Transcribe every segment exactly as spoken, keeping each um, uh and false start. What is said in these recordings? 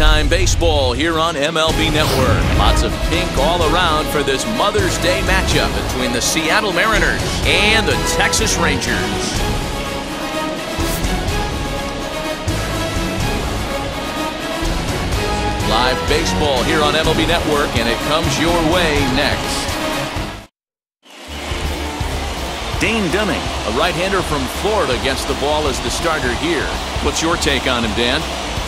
Daytime baseball here on M L B Network. Lots of pink all around for this Mother's Day matchup between the Seattle Mariners and the Texas Rangers. Live baseball here on M L B Network, and it comes your way next. Dane Dunning, a right-hander from Florida, gets the ball as the starter here. What's your take on him, Dan?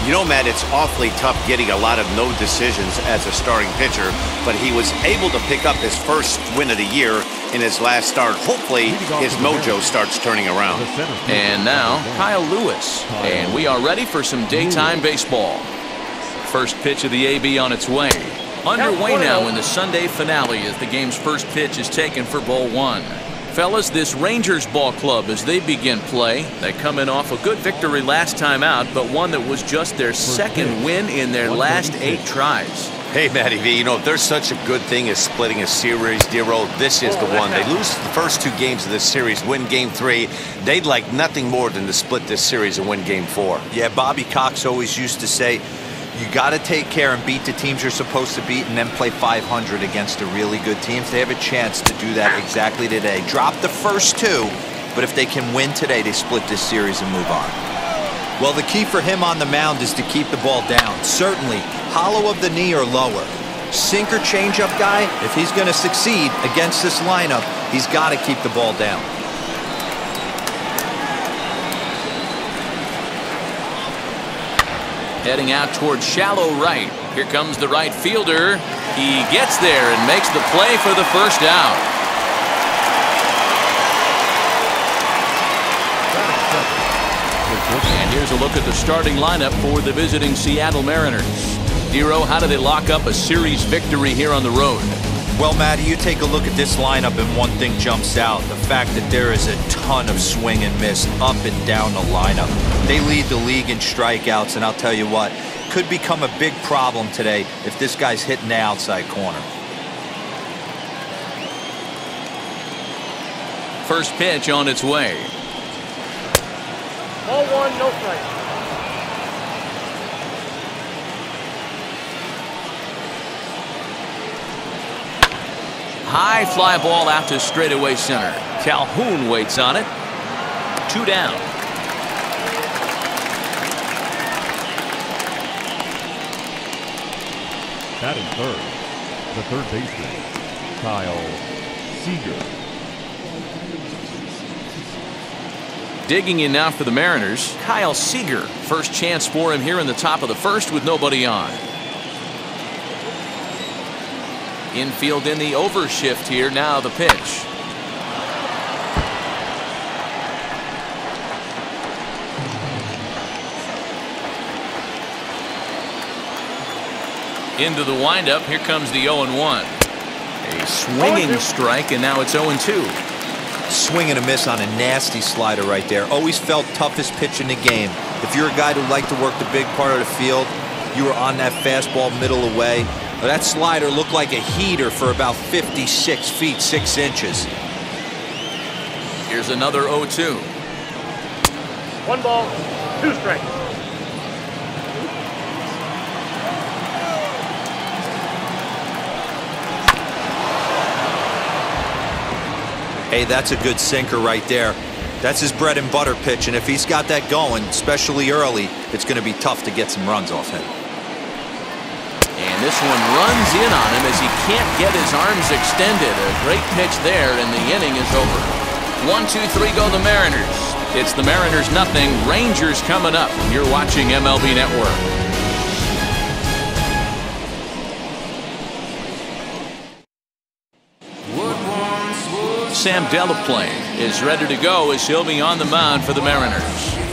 You know, Matt, it's awfully tough getting a lot of no decisions as a starting pitcher, but he was able to pick up his first win of the year in his last start. Hopefully, his mojo starts turning around. And now, Kyle Lewis. And we are ready for some daytime baseball. First pitch of the A B on its way. Underway now in the Sunday finale as the game's first pitch is taken for ball one. Fellas, this Rangers ball club, as they begin play, they come in off a good victory last time out, but one that was just their second win in their last eight tries. Hey, Matty V, you know, if there's such a good thing as splitting a series, dear-o, this is the one. They lose the first two games of this series, win game three. They'd like nothing more than to split this series and win game four. Yeah, Bobby Cox always used to say, you got to take care and beat the teams you're supposed to beat and then play five hundred against the really good teams. They have a chance to do that exactly today. Drop the first two, but if they can win today, they split this series and move on. Well, the key for him on the mound is to keep the ball down. Certainly, hollow of the knee or lower. Sinker changeup guy, if he's going to succeed against this lineup, he's got to keep the ball down. Heading out towards shallow right. Here comes the right fielder. He gets there and makes the play for the first out. And here's a look at the starting lineup for the visiting Seattle Mariners. Dero, how do they lock up a series victory here on the road? Well, Matty, you take a look at this lineup and one thing jumps out. The fact that there is a ton of swing and miss up and down the lineup. They lead the league in strikeouts, and I'll tell you what, could become a big problem today if this guy's hitting the outside corner. First pitch on its way. Ball one, no strike. High fly ball out to straightaway center. Calhoun waits on it. Two down. Batting third, the third baseman, Kyle Seager. Digging in now for the Mariners, Kyle Seager. First chance for him here in the top of the first with nobody on. Infield in the overshift here. Now the pitch. Into the windup. Here comes the oh and one. A swinging strike, and now it's oh and two. Swing and a miss on a nasty slider right there. Always felt toughest pitch in the game. If you're a guy who liked to work the big part of the field, you were on that fastball middle away. Well, that slider looked like a heater for about fifty-six feet, six inches. Here's another oh two. One ball, two strikes. Hey, that's a good sinker right there. That's his bread and butter pitch, and if he's got that going, especially early, it's going to be tough to get some runs off him. And this one runs in on him as he can't get his arms extended. A great pitch there, and the inning is over. One, two, three, go the Mariners. It's the Mariners nothing. Rangers coming up. You're watching M L B Network. Sam Delaplane is ready to go as he'll be on the mound for the Mariners.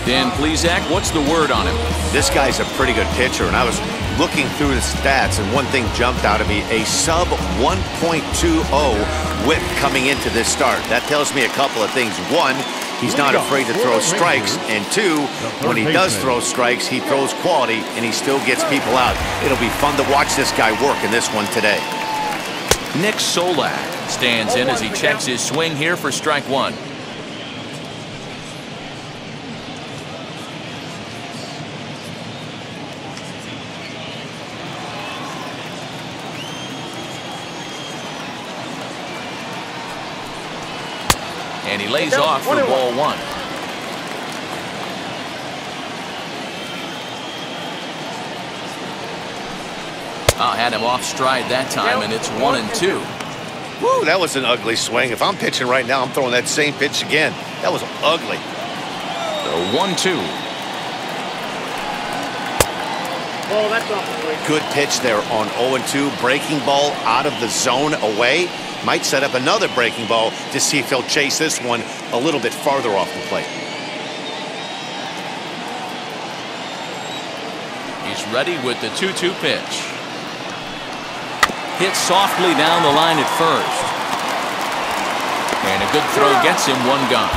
Dan Plezak, what's the word on him? This guy's a pretty good pitcher, and I was looking through the stats, and one thing jumped out at me, a sub one point two oh whip coming into this start. That tells me a couple of things. One, he's not afraid to throw strikes, and two, when he does throw strikes, he throws quality, and he still gets people out. It'll be fun to watch this guy work in this one today. Nick Solak stands in as he checks his swing here for strike one. and he lays off for ball one. Oh, had him off stride that time, and it's one and two. Woo, that was an ugly swing. If I'm pitching right now, I'm throwing that same pitch again. That was ugly. The one two. Oh, that's awful. Good pitch there on oh and two. Breaking ball out of the zone away. Might set up another breaking ball to see if he'll chase this one a little bit farther off the plate. He's ready with the two two pitch. Hit softly down the line at first. And a good throw gets him one gone.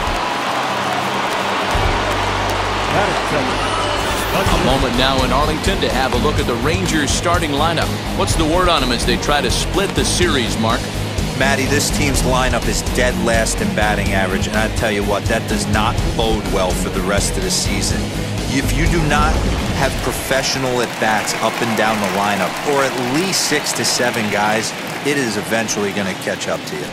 That is a moment now in Arlington to have a look at the Rangers starting lineup. What's the word on them as they try to split the series, Mark? Matty, this team's lineup is dead last in batting average, and I tell you what, that does not bode well for the rest of the season. If you do not have professional at-bats up and down the lineup, or at least six to seven guys, it is eventually going to catch up to you.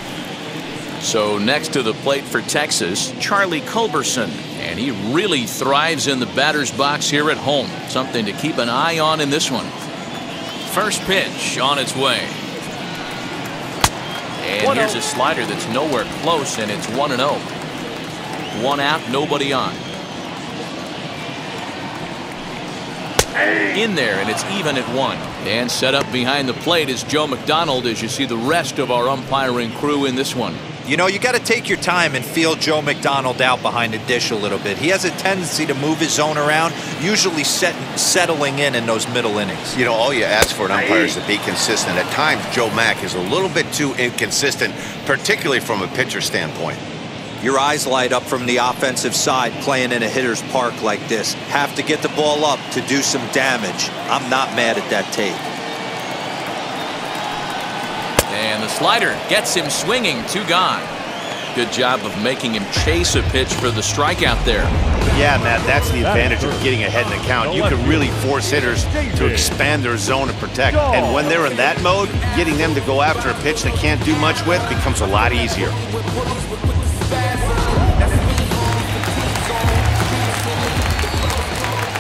So next to the plate for Texas, Charlie Culberson. And he really thrives in the batter's box here at home. Something to keep an eye on in this one. First pitch on its way. And here's a slider that's nowhere close, and it's one and oh. One out, nobody on. In there, and it's even at one. And set up behind the plate is Joe McDonald, as you see the rest of our umpiring crew in this one. You know, you got to take your time and feel Joe McDonald out behind the dish a little bit. He has a tendency to move his zone around, usually set, settling in in those middle innings. You know, all you ask for an umpire is to be consistent. At times, Joe Mack is a little bit too inconsistent, particularly from a pitcher standpoint. Your eyes light up from the offensive side playing in a hitter's park like this. Have to get the ball up to do some damage. I'm not mad at that take. And the slider gets him swinging, two gone. Good job of making him chase a pitch for the strikeout there. Yeah, Matt, that's the advantage of getting ahead in the count. You can really force hitters to expand their zone and protect. And when they're in that mode, getting them to go after a pitch they can't do much with becomes a lot easier.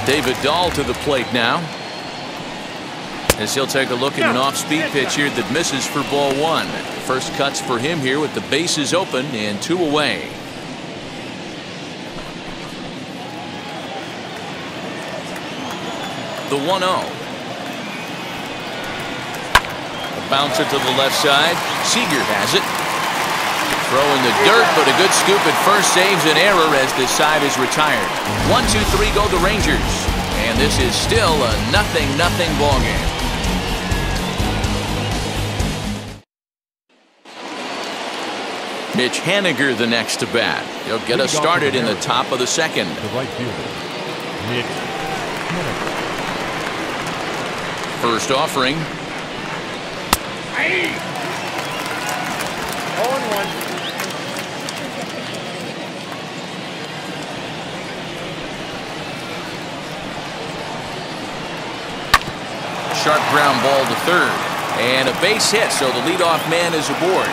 David Dahl to the plate now, as he'll take a look at an off-speed pitch here that misses for ball one. First cuts for him here with the bases open and two away. The one oh. A bouncer to the left side. Seager has it. Throw in the dirt, but a good scoop at first saves an error as this side is retired. One, two, three, go the Rangers. And this is still a nothing, nothing ball game. Mitch Haniger the next to bat. He'll get us started in the top of the second. First offering. Sharp ground ball to third. And a base hit, so the leadoff man is aboard.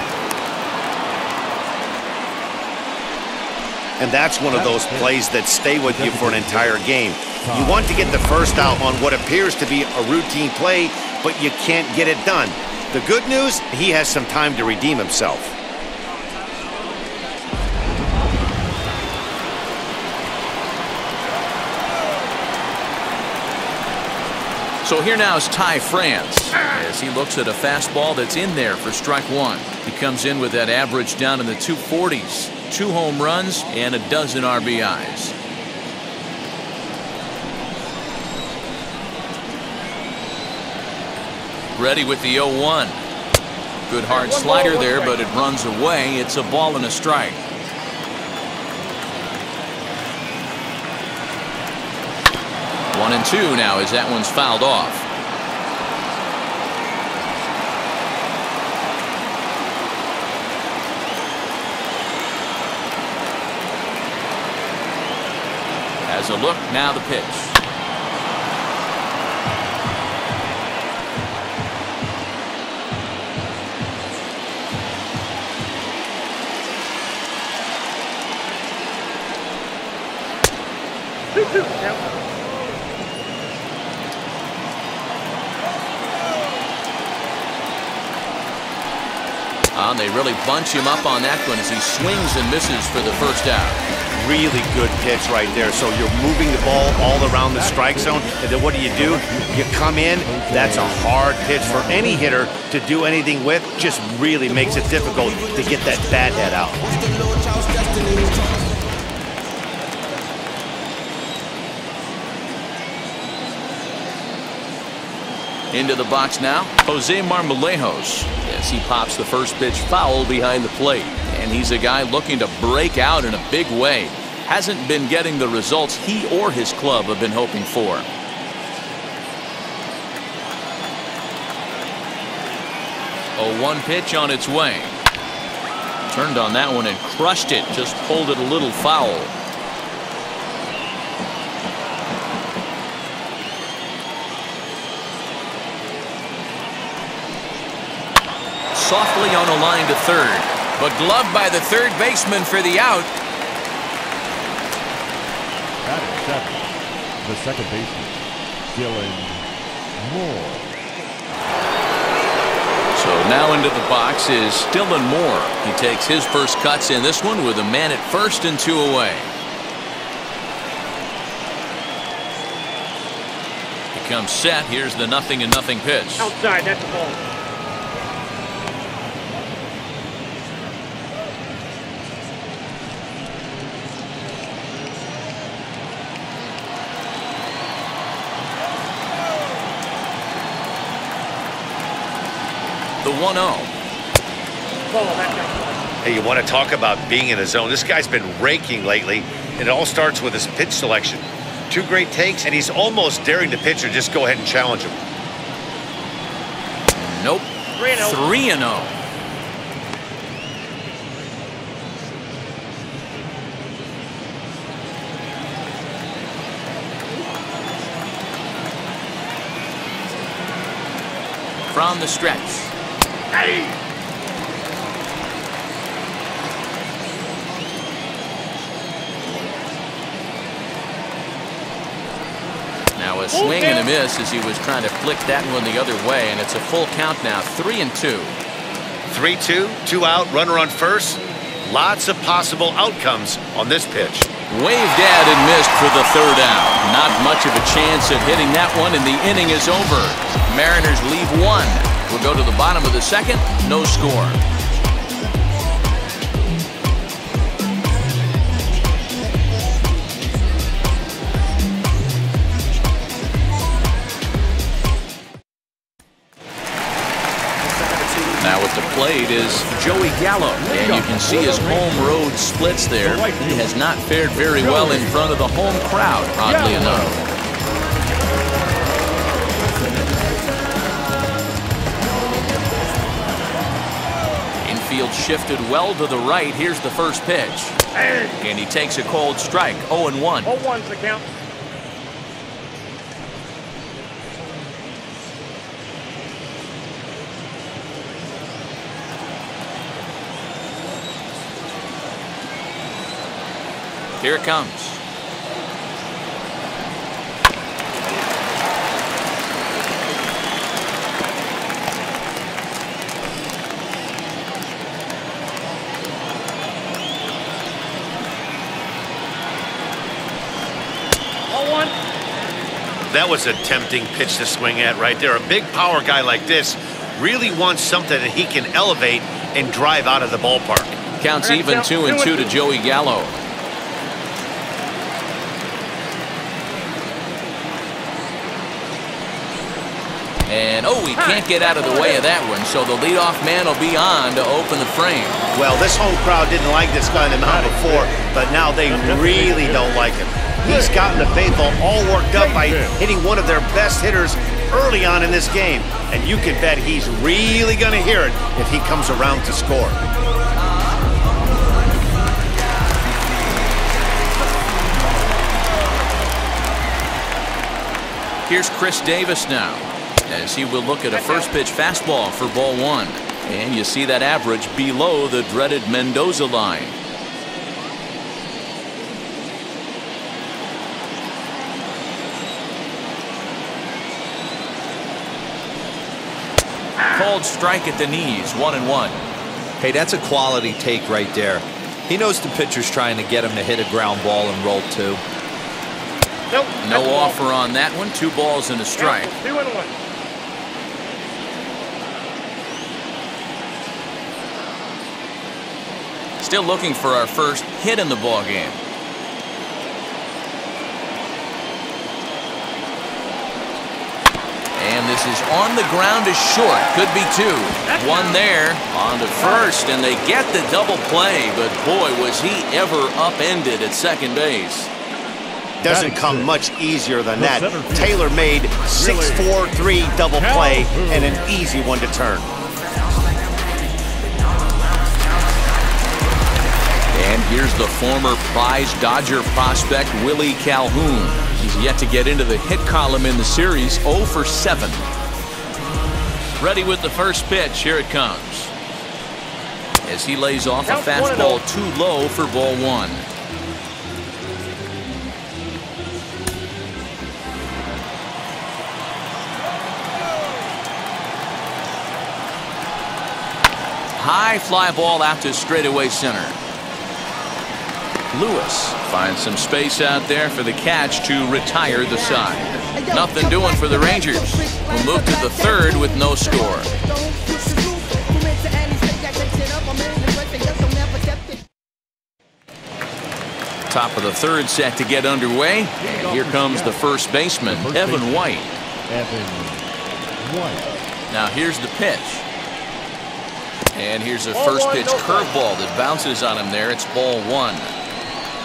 And that's one of those plays that stay with you for an entire game. You want to get the first out on what appears to be a routine play, but you can't get it done. The good news, he has some time to redeem himself. So here now is Ty France as he looks at a fastball that's in there for strike one. He comes in with that average down in the two forties. Two home runs and a dozen R B Is. Ready with the oh one. Good hard slider there, but it runs away. It's a ball and a strike. One and two now as that one's fouled off. As a look, now the pitch. Yep. Uh, and they really bunch him up on that one as he swings and misses for the first out. Really good pitch right there. So you're moving the ball all around the strike zone, and then what do you do? You come in. That's a hard pitch for any hitter to do anything with. Just really makes it difficult to get that bat head out. Into the box now, Jose Marmolejos. Yes, he pops the first pitch foul behind the plate, and he's a guy looking to break out in a big way. Hasn't been getting the results he or his club have been hoping for. A one pitch on its way. Turned on that one and crushed it. Just pulled it a little foul. Softly on a line to third, but gloved by the third baseman for the out. That is seven. The second baseman, Dylan Moore. So now into the box is Dylan Moore. He takes his first cuts in this one with a man at first and two away. He comes set. Here's the nothing and nothing pitch. Outside, that's the ball. one oh. Hey, you want to talk about being in the zone. This guy's been raking lately, and it all starts with his pitch selection. Two great takes, and he's almost daring the pitcher. Just go ahead and challenge him. Nope. three and oh. From the stretch. Now a swing and a miss as he was trying to flick that one the other way, and it's a full count now, three and two. Three two, two out, runner on first. Lots of possible outcomes on this pitch. Waved at and missed for the third out. Not much of a chance of hitting that one, and the inning is over. Mariners leave one. We'll go to the bottom of the second. No score. Now with the plate is Joey Gallo, and you can see his home road splits there. He has not fared very well in front of the home crowd, oddly enough. Shifted well to the right. Here's the first pitch, and he takes a cold strike. oh and one. oh one's the count. Here it comes. That was a tempting pitch to swing at right there. A big power guy like this really wants something that he can elevate and drive out of the ballpark. Counts even two and two to Joey Gallo. And oh, he can't get out of the way of that one, so the leadoff man will be on to open the frame. Well, this home crowd didn't like this guy in the mound before, but now they really don't like him. He's gotten the baseball all worked up by hitting one of their best hitters early on in this game. And you can bet he's really going to hear it if he comes around to score. Here's Chris Davis now, as he will look at a first pitch fastball for ball one. And you see that average below the dreaded Mendoza line. cold strike at the knees. One and one. Hey, that's a quality take right there. He knows the pitcher's trying to get him to hit a ground ball and roll two. Nope. No offer on that one. Two balls and a strike. Two and one. Still looking for our first hit in the ball game. And this is on the ground is short. Could be two. One there on to first, and they get the double play. But boy, was he ever upended at second base. Doesn't come much easier than that. Taylor made six four three double play and an easy one to turn. And here's the former prize Dodger prospect Willie Calhoun. He's yet to get into the hit column in the series. oh for seven. Ready with the first pitch. Here it comes. As he lays off a fastball too low for ball one. High fly ball out to straightaway center. Lewis finds some space out there for the catch to retire the side. Nothing doing for the Rangers. We'll move to the third with no score. Top of the third set to get underway. And here comes the first baseman, Evan White. Now here's the pitch. And here's a first pitch curveball that bounces on him there. It's ball one.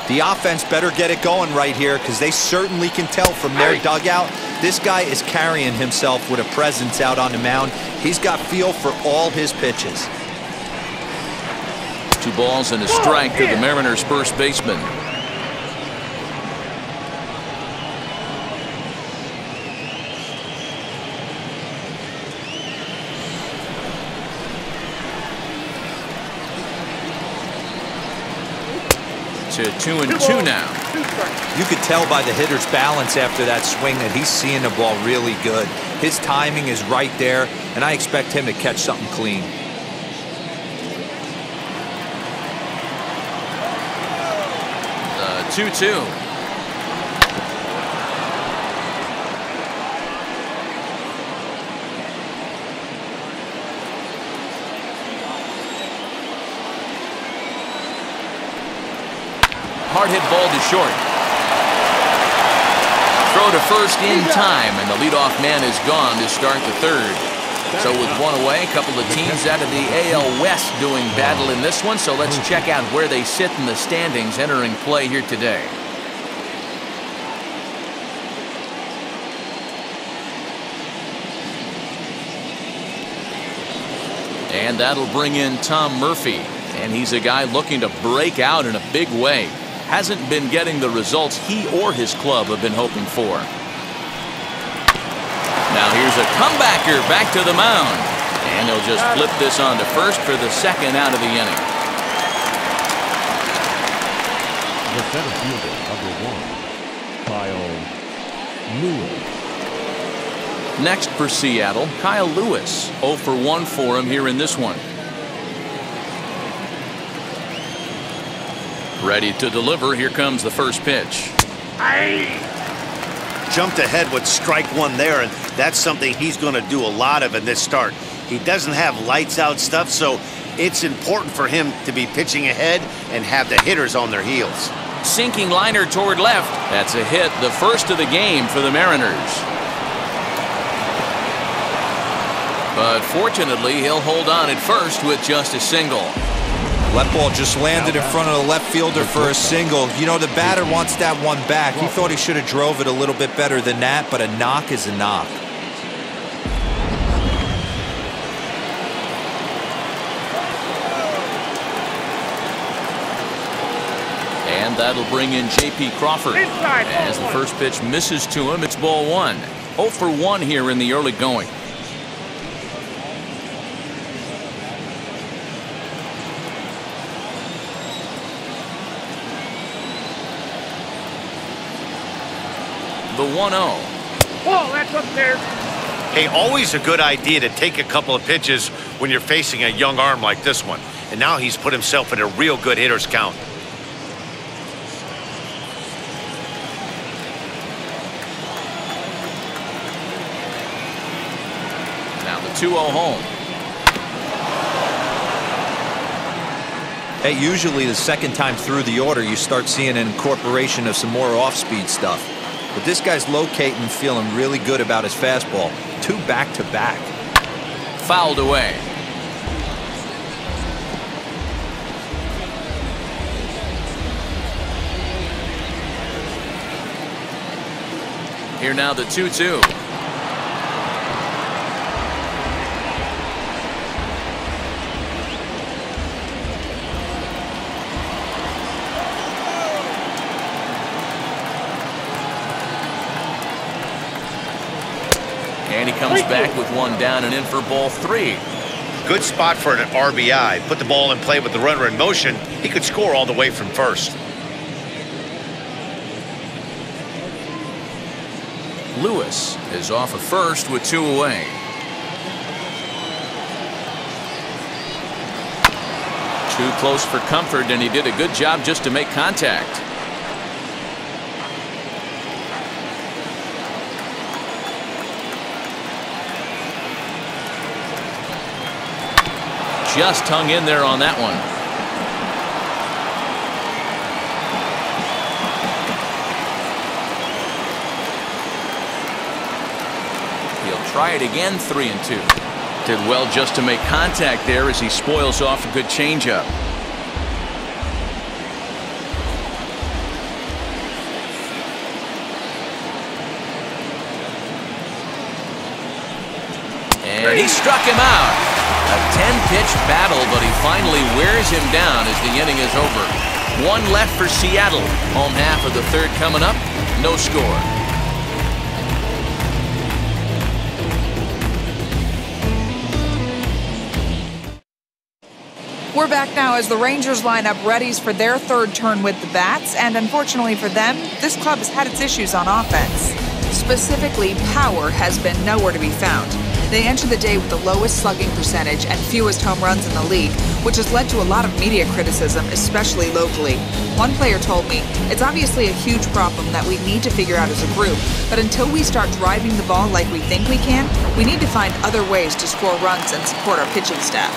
The offense better get it going right here, because they certainly can tell from their dugout this guy is carrying himself with a presence out on the mound. He's got feel for all his pitches. Two balls and a strike to the Mariners first baseman. To two and two now. You could tell by the hitter's balance after that swing that he's seeing the ball really good. His timing is right there, and I expect him to catch something clean. The two two. Hard hit ball to short. Throw to first in time, and the leadoff man is gone to start the third. So with one away, a couple of teams out of the A L West doing battle in this one. So let's check out where they sit in the standings entering play here today. And that'll bring in Tom Murphy, and he's a guy looking to break out in a big way. Hasn't been getting the results he or his club have been hoping for. Now here's a comebacker back to the mound. And he'll just flip this on to first for the second out of the inning. The center fielder, number one, Kyle Lewis. Next for Seattle, Kyle Lewis. oh for one for him here in this one. Ready to deliver. Here comes the first pitch. Aye. Jumped ahead with strike one there, and that's something he's going to do a lot of in this start. He doesn't have lights out stuff, so it's important for him to be pitching ahead and have the hitters on their heels. Sinking liner toward left. That's a hit, the first of the game for the Mariners. But fortunately, he'll hold on at first with just a single. Left ball just landed in front of the left fielder for a single. You know, the batter wants that one back. He thought he should have drove it a little bit better than that, but a knock is a knock. And that'll bring in J P Crawford. As the first pitch misses to him, it's ball one. oh for one here in the early going. The one oh. Whoa, that's up there. Hey, always a good idea to take a couple of pitches when you're facing a young arm like this one. And now he's put himself in a real good hitter's count. Now the two oh home. Hey, usually the second time through the order, you start seeing an incorporation of some more off-speed stuff. But this guy's locating, feeling really good about his fastball. Two back-to-back. Fouled away. Here now the two two. And he comes back with one down and in for ball three. Good spot for an R B I. Put the ball in play with the runner in motion. He could score all the way from first. Lewis is off of first with two away. Too close for comfort, and he did a good job just to make contact. Just hung in there on that one. He'll try it again, three and two. Did well just to make contact there as he spoils off a good changeup. And he struck him out. A ten-pitch battle, but he finally wears him down as the inning is over. One left for Seattle. Home half of the third coming up. No score. We're back now as the Rangers lineup readies for their third turn with the bats, and unfortunately for them, this club has had its issues on offense. Specifically, power has been nowhere to be found. They entered the day with the lowest slugging percentage and fewest home runs in the league, which has led to a lot of media criticism, especially locally. One player told me, "It's obviously a huge problem that we need to figure out as a group, but until we start driving the ball like we think we can, we need to find other ways to score runs and support our pitching staff."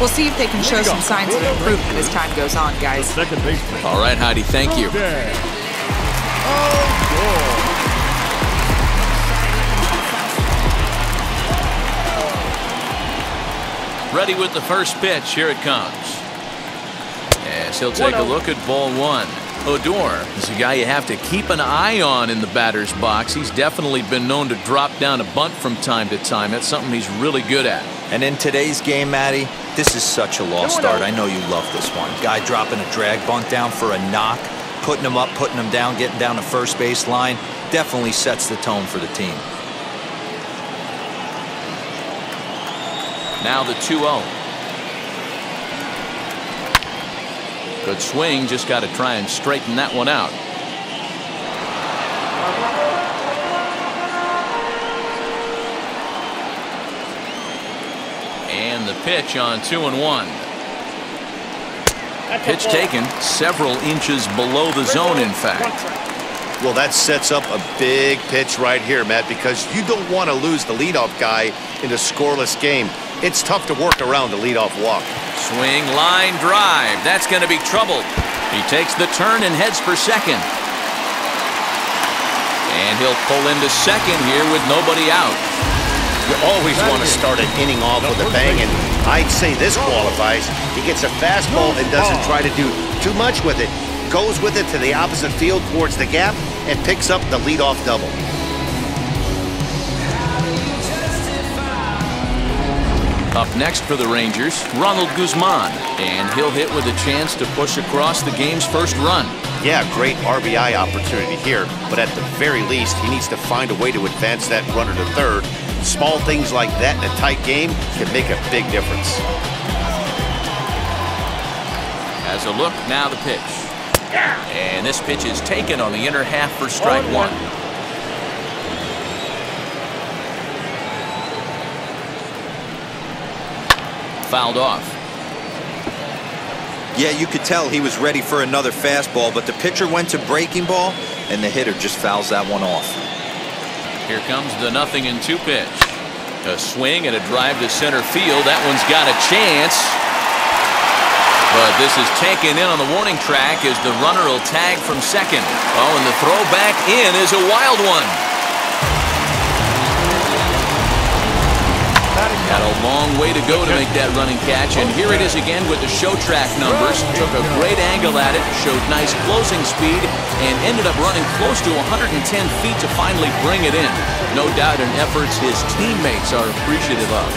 We'll see if they can show some signs of improvement as time goes on, guys. All right, Heidi, thank you. Oh, boy. Ready with the first pitch. Here it comes. Yes, he'll take a look at ball one. Odor is a guy you have to keep an eye on in the batter's box. He's definitely been known to drop down a bunt from time to time. That's something he's really good at. And in today's game, Matty, this is such a lost start. I know you love this one. Guy dropping a drag bunt down for a knock, putting him up, putting him down, getting down to first base line. Definitely sets the tone for the team. Now the two oh. Good swing. Just got to try and straighten that one out. And the pitch on two and one. Pitch taken several inches below the zone, in fact. Well, that sets up a big pitch right here, Matt, because you don't want to lose the leadoff guy in a scoreless game. It's tough to work around the leadoff walk. Swing, line drive. That's going to be trouble. He takes the turn and heads for second. And he'll pull into second here with nobody out. You always want to start an inning off with a bang, and I'd say this qualifies. He gets a fastball and doesn't try to do too much with it. Goes with it to the opposite field towards the gap and picks up the leadoff double. Up next for the Rangers, Ronald Guzman, and he'll hit with a chance to push across the game's first run. Yeah, great R B I opportunity here, but at the very least, he needs to find a way to advance that runner to third. Small things like that in a tight game can make a big difference. As a look, now the pitch. And this pitch is taken on the inner half for strike one. fouled off. Yeah, you could tell he was ready for another fastball, but the pitcher went to breaking ball, and the hitter just fouls that one off. Here comes the nothing and two pitch. A swing and a drive to center field. That one's got a chance. But this is taken in on the warning track as the runner will tag from second. Oh, and the throw back in is a wild one. Got a long way to go to make that running catch, and here it is again with the show track numbers. Took a great angle at it, showed nice closing speed, and ended up running close to one hundred ten feet to finally bring it in. No doubt in efforts his teammates are appreciative of.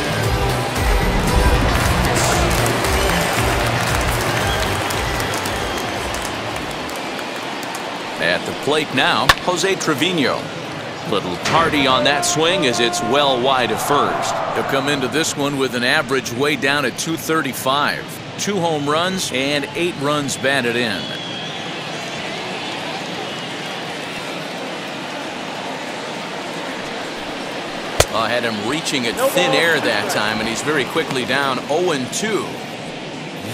At the plate now, Jose Trevino. Little tardy on that swing as it's well wide of first. He'll come into this one with an average way down at two thirty-five. Two home runs and eight runs batted in. I had him reaching at thin air that time, and he's very quickly down oh and two.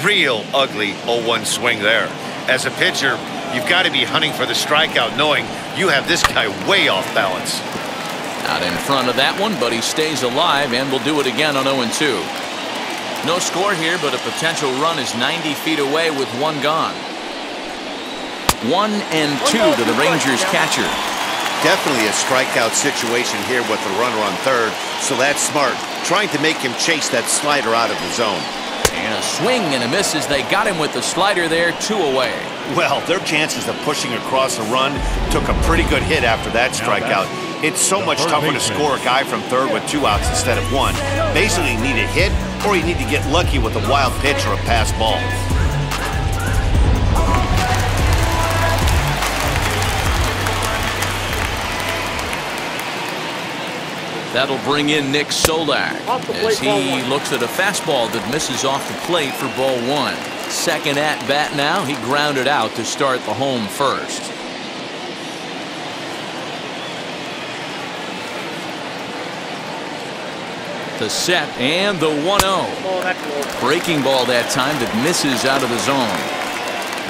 Real ugly oh one swing there. As a pitcher, you've got to be hunting for the strikeout knowing you have this guy way off balance. Not in front of that one, but he stays alive and will do it again on oh and two. No score here, but a potential run is ninety feet away with one gone. One and two to the Rangers catcher. Definitely a strikeout situation here with the runner on third, so that's smart. Trying to make him chase that slider out of the zone. And a swing and a miss as they got him with the slider there, two away. Well, their chances of pushing across a run took a pretty good hit after that strikeout. It's so much tougher to score a guy from third with two outs instead of one. Basically, you need a hit, or you need to get lucky with a wild pitch or a pass ball. That'll bring in Nick Solak as he looks at a fastball that misses off the plate for ball one. Second at bat now. He grounded out to start the home first. The set and the one oh. Breaking ball that time that misses out of the zone.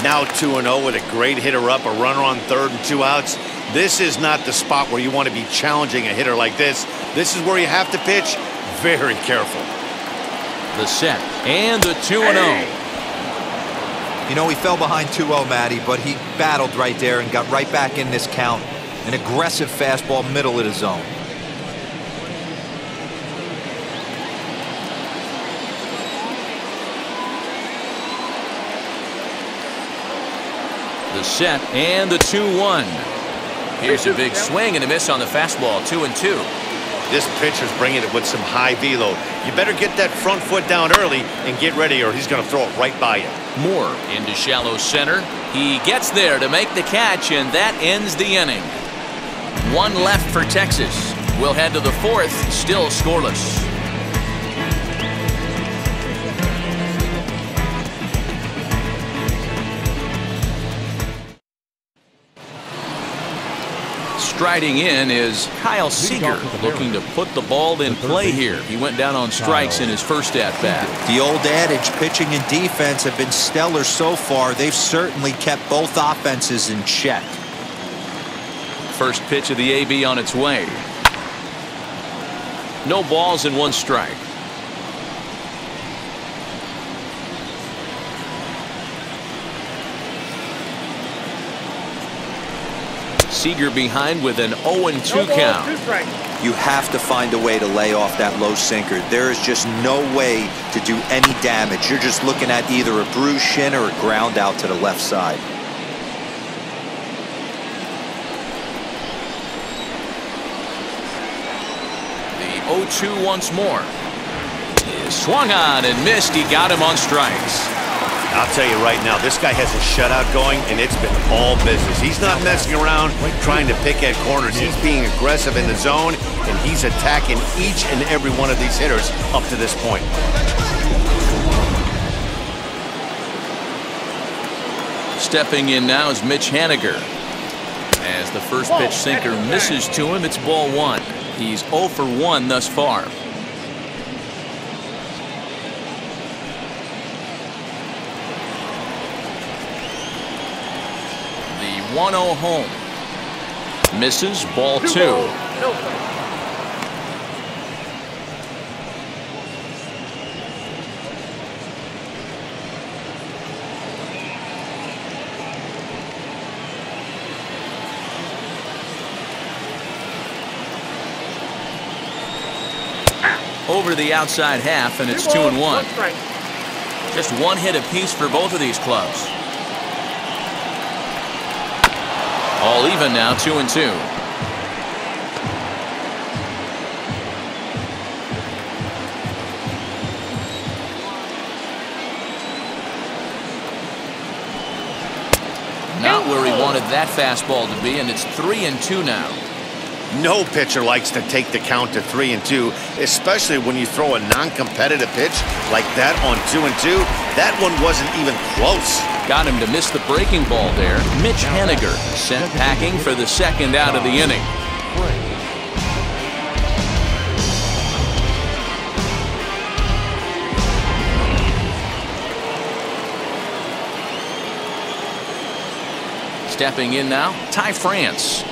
Now two and oh with a great hitter up, a runner on third and two outs. This is not the spot where you want to be challenging a hitter like this. This is where you have to pitch very careful. The set and the two and oh. Hey. You know, he fell behind two oh, Matty, but he battled right there and got right back in this count. An aggressive fastball middle of the zone. The set and the two one. Here's a big swing and a miss on the fastball, two and two. This pitcher's bringing it with some high velo. You better get that front foot down early and get ready, or he's going to throw it right by you. Moore into shallow center. He gets there to make the catch, and that ends the inning. One left for Texas. We'll head to the fourth, still scoreless. Striding in is Kyle Seager, looking to put the ball in play here. He went down on strikes in his first at-bat. The old adage, pitching and defense have been stellar so far. They've certainly kept both offenses in check. First pitch of the A B on its way. No balls and one strike. Seager behind with an oh and two count. You have to find a way to lay off that low sinker. There is just no way to do any damage. You're just looking at either a bruised shin or a ground out to the left side. The oh two once more. He swung on and missed. He got him on strikes. I'll tell you right now, this guy has a shutout going, and it's been all business. He's not messing around trying to pick at corners. He's being aggressive in the zone, and he's attacking each and every one of these hitters up to this point. Stepping in now is Mitch Haniger. As the first pitch sinker misses to him, it's ball one. He's oh for one thus far. one oh home. Misses, ball two. No. Over the outside half, and it's two and one. Just one hit apiece for both of these clubs. All even now, two and two. Not where he wanted that fastball to be, and it's three and two now. No pitcher likes to take the count to three and two, especially when you throw a non-competitive pitch like that on two and two. That one wasn't even close. Got him to miss the breaking ball there. Mitch Haniger sent packing for the second out of the inning. Stepping in now, Ty France.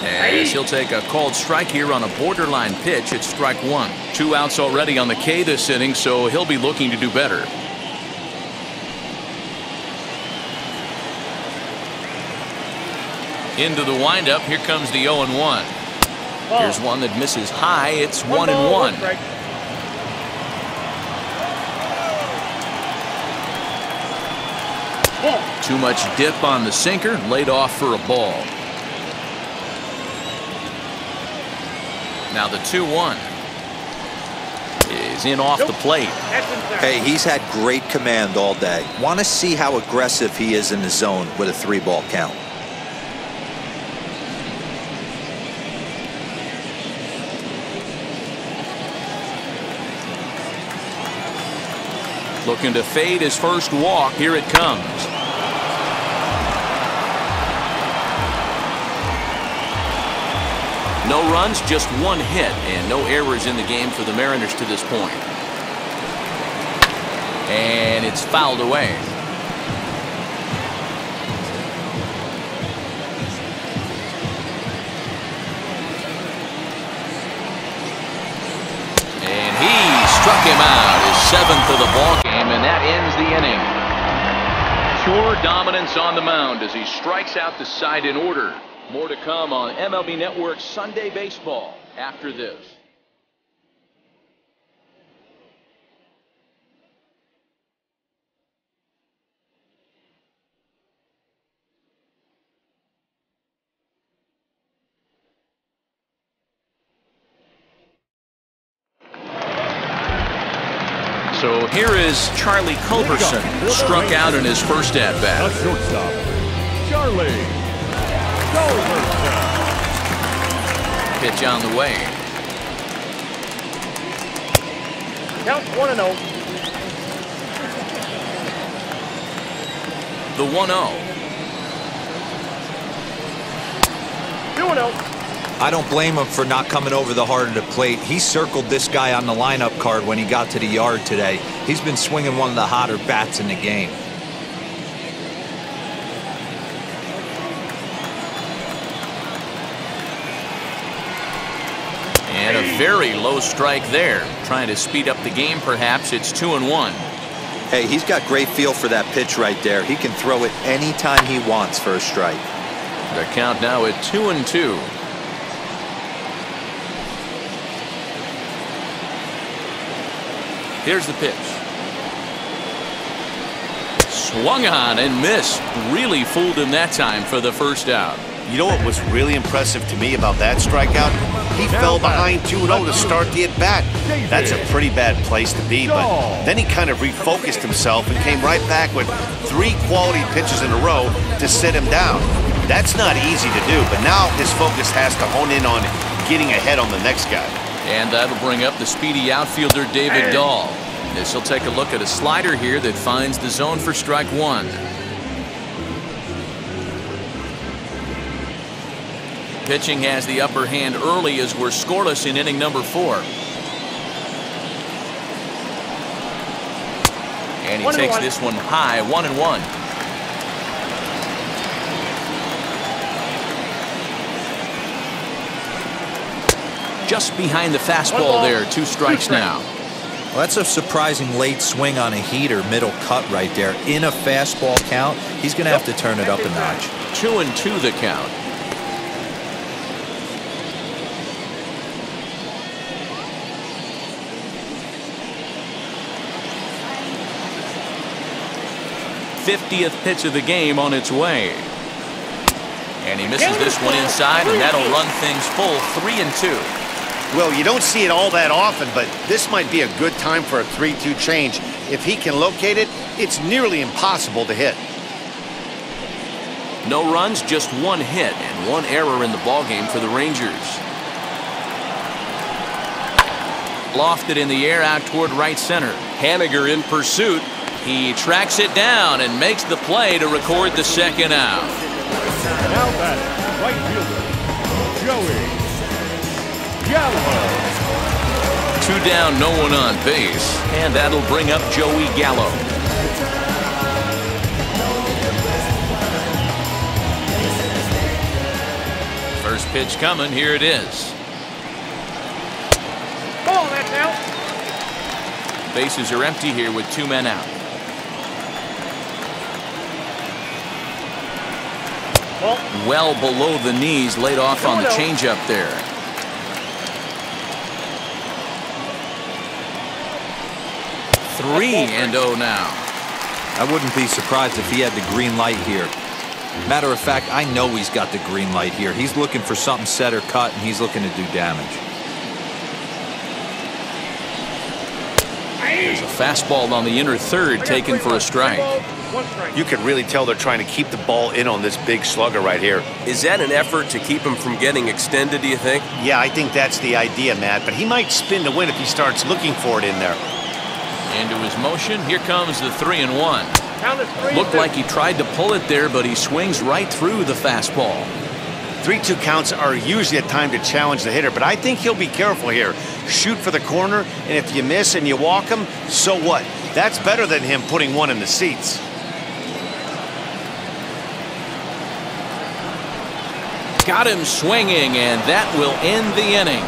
As he'll take a called strike here on a borderline pitch. It's strike one. Two outs already on the K this inning, so he'll be looking to do better. Into the windup. Here comes the oh and one. Here's one that misses high. It's one and one. Too much dip on the sinker. Laid off for a ball. Now the two one is in off the plate. Hey, he's had great command all day. Want to see how aggressive he is in the zone with a three ball count. Looking to fade his first walk. Here it comes. No runs, just one hit, and no errors in the game for the Mariners to this point. And it's fouled away. And he struck him out, his seventh of the ball game, and that ends the inning. Pure dominance on the mound as he strikes out the side in order. More to come on M L B Network Sunday Baseball after this. So here is Charlie Culberson, struck out in his first at-bat. Charlie. Pitch on the way. Count one and oh. The one oh. Two and oh. I don't blame him for not coming over the heart of the plate. He circled this guy on the lineup card when he got to the yard today. He's been swinging one of the hotter bats in the game. Very low strike there. Trying to speed up the game, perhaps. It's two and one. Hey, he's got great feel for that pitch right there. He can throw it anytime he wants for a strike. The count now at two and two. Here's the pitch. Swung on and missed. Really fooled him that time for the first out. You know what was really impressive to me about that strikeout? He fell behind two and oh to start the at-bat. That's a pretty bad place to be, but then he kind of refocused himself and came right back with three quality pitches in a row to sit him down. That's not easy to do, but now his focus has to hone in on getting ahead on the next guy. And that'll bring up the speedy outfielder David Dahl. This will take a look at a slider here that finds the zone for strike one. Pitching has the upper hand early as we're scoreless in inning number four. And he takes this one high, one and one. just behind the fastball there. Two strikes now. Well, that's a surprising late swing on a heater middle cut right there in a fastball count. He's going to have to turn it up a notch. Two and two the count. fiftieth pitch of the game on its way. And he misses this one inside, and that'll run things full. Three and two. Well, you don't see it all that often, but this might be a good time for a three two change. If he can locate it, it's nearly impossible to hit. No runs, just one hit and one error in the ballgame for the Rangers. Lofted in the air out toward right center. Haniger in pursuit. He tracks it down and makes the play to record the second out. Now batting, right fielder, Joey Gallo. Two down, no one on base, and that'll bring up Joey Gallo. First pitch coming, here it is. Ball, that's out. Bases are empty here with two men out. Well below the knees, laid off on the changeup there. three and oh now. I wouldn't be surprised if he had the green light here. Matter of fact, I know he's got the green light here. He's looking for something set or cut, and he's looking to do damage. There's a fastball on the inner third taken for a strike. You can really tell they're trying to keep the ball in on this big slugger right here. Is that an effort to keep him from getting extended, do you think? Yeah, I think that's the idea, Matt. But he might spin to win if he starts looking for it in there. Into his motion, here comes the three and one. Looked like he tried to pull it there, but he swings right through the fastball. three two counts are usually a time to challenge the hitter, but I think he'll be careful here. Shoot for the corner, and if you miss and you walk him, so what? That's better than him putting one in the seats. Got him swinging, and that will end the inning.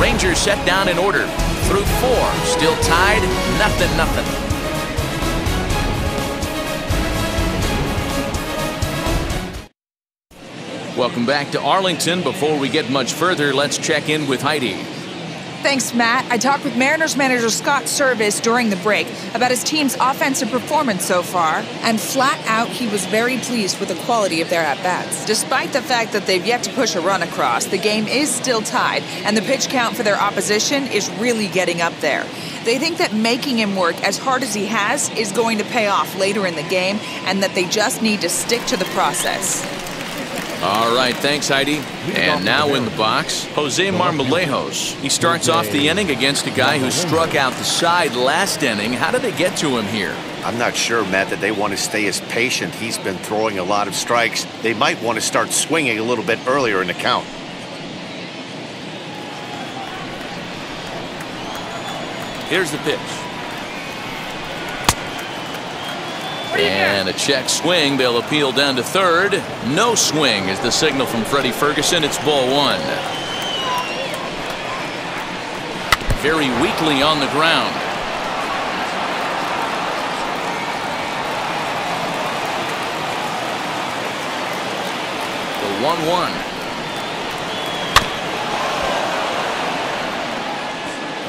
Rangers set down in order. Through four, still tied, nothing, nothing. Welcome back to Arlington. Before we get much further, let's check in with Heidi. Thanks, Matt. I talked with Mariners manager Scott Servais during the break about his team's offensive performance so far, and flat out, he was very pleased with the quality of their at-bats. Despite the fact that they've yet to push a run across, the game is still tied, and the pitch count for their opposition is really getting up there. They think that making him work as hard as he has is going to pay off later in the game, and that they just need to stick to the process. All right, thanks, Heidi. And now in the box, Jose Marmolejos. He starts off the inning against a guy who struck out the side last inning. How did they get to him here? I'm not sure, Matt, that they want to stay as patient. He's been throwing a lot of strikes. They might want to start swinging a little bit earlier in the count. Here's the pitch. And a check swing. They'll appeal down to third. No swing is the signal from Freddie Ferguson. It's ball one. Very weakly on the ground. The one one.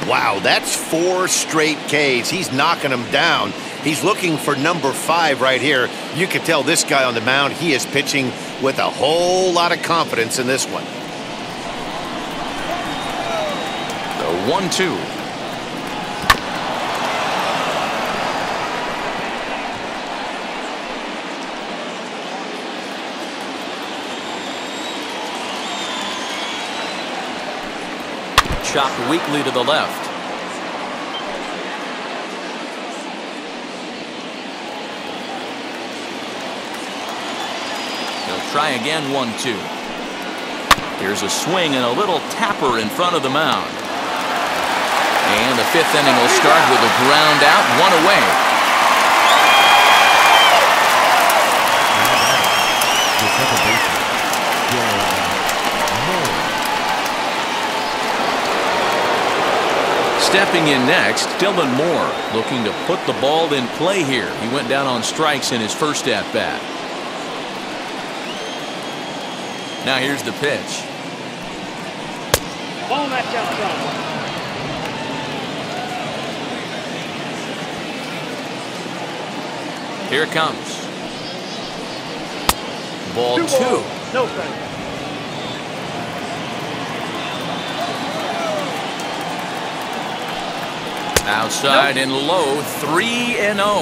Wow, that's four straight Ks. He's knocking them down. He's looking for number five right here. You can tell this guy on the mound, he is pitching with a whole lot of confidence in this one. The one two. Chopped weakly to the left. They'll try again, one two. Here's a swing and a little tapper in front of the mound. And the fifth inning will start with a ground out, one away. Stepping in next, Dylan Moore, looking to put the ball in play here. He went down on strikes in his first at bat. Now here's the pitch. Ball match outside. Here it comes. Ball two. two. No strike. Outside nope. and low, three and oh.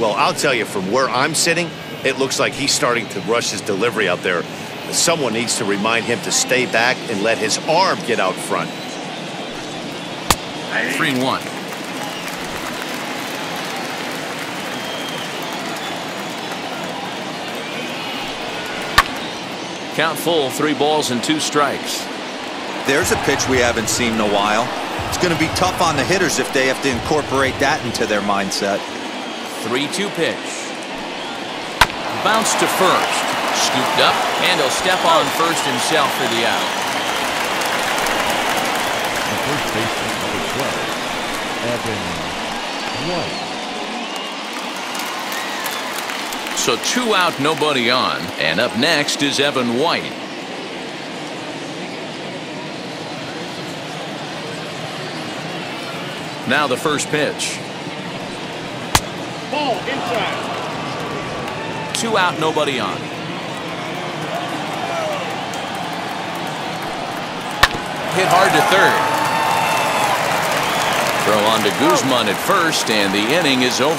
Well, I'll tell you, from where I'm sitting, it looks like he's starting to rush his delivery out there. Someone needs to remind him to stay back and let his arm get out front. Three and one. Count full, three balls and two strikes. There's a pitch we haven't seen in a while. It's going to be tough on the hitters if they have to incorporate that into their mindset. three two pitch. Bounce to first. Scooped up, and he'll step on first himself for the out. The first baseman, number twelve, Evan White. So two out, nobody on, and up next is Evan White. Now the first pitch. Ball inside. Two out, nobody on. Hit hard to third. Throw on to Guzman at first, and the inning is over.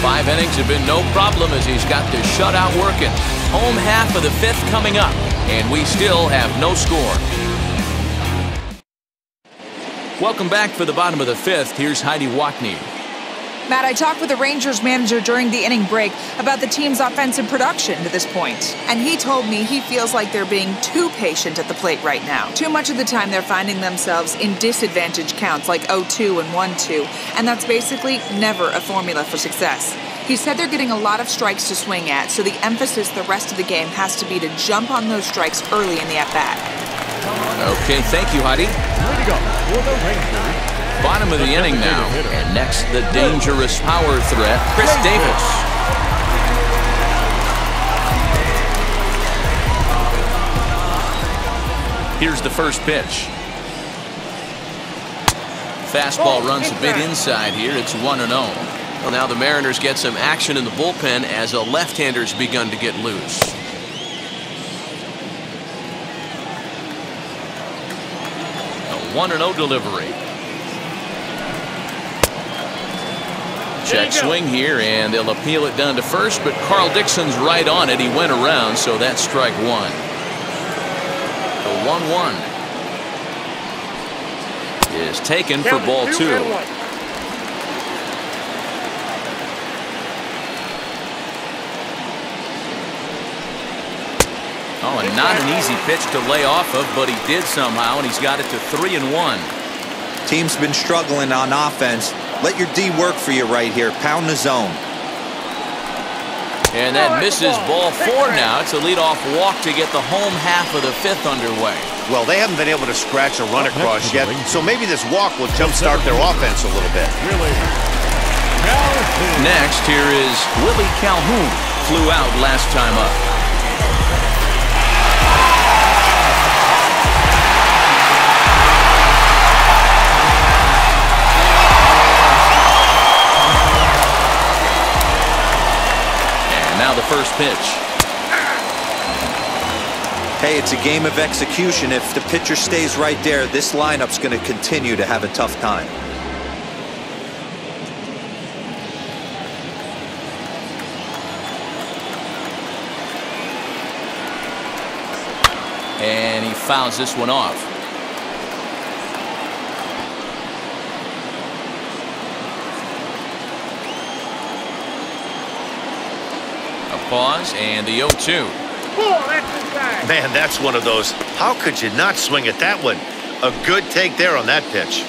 Five innings have been no problem as he's got the shutout working. Home half of the fifth coming up, and we still have no score. Welcome back for the bottom of the fifth. Here's Heidi Watney. Matt, I talked with the Rangers manager during the inning break about the team's offensive production to this point, and he told me he feels like they're being too patient at the plate right now. Too much of the time they're finding themselves in disadvantaged counts like oh two and one two, and that's basically never a formula for success. He said they're getting a lot of strikes to swing at, so the emphasis the rest of the game has to be to jump on those strikes early in the at-bat. Okay, thank you, Heidi. Way to go for the Rangers. Bottom of the inning now, and next the dangerous power threat, Chris Davis. Here's the first pitch. Fastball runs a bit inside here. It's one and oh. Well, now the Mariners get some action in the bullpen as a left-hander's begun to get loose. A one and oh delivery. Check swing here, and they'll appeal it down to first, but Carl Dixon's right on it. He went around, so that's strike one. The one one is taken for ball two. Oh, and not an easy pitch to lay off of, but he did somehow, and he's got it to three and one. Team's been struggling on offense. Let your D work for you right here. Pound the zone. And that misses ball four now. It's a leadoff walk to get the home half of the fifth underway. Well, they haven't been able to scratch a run across yet, so maybe this walk will jumpstart their offense a little bit. Next, here is Willie Calhoun. Flew out last time up. Now the first pitch. Hey, it's a game of execution. If the pitcher stays right there, this lineup's going to continue to have a tough time. And he fouls this one off. Pause, and the oh two. Man, that's one of those. How could you not swing at that one? A good take there on that pitch.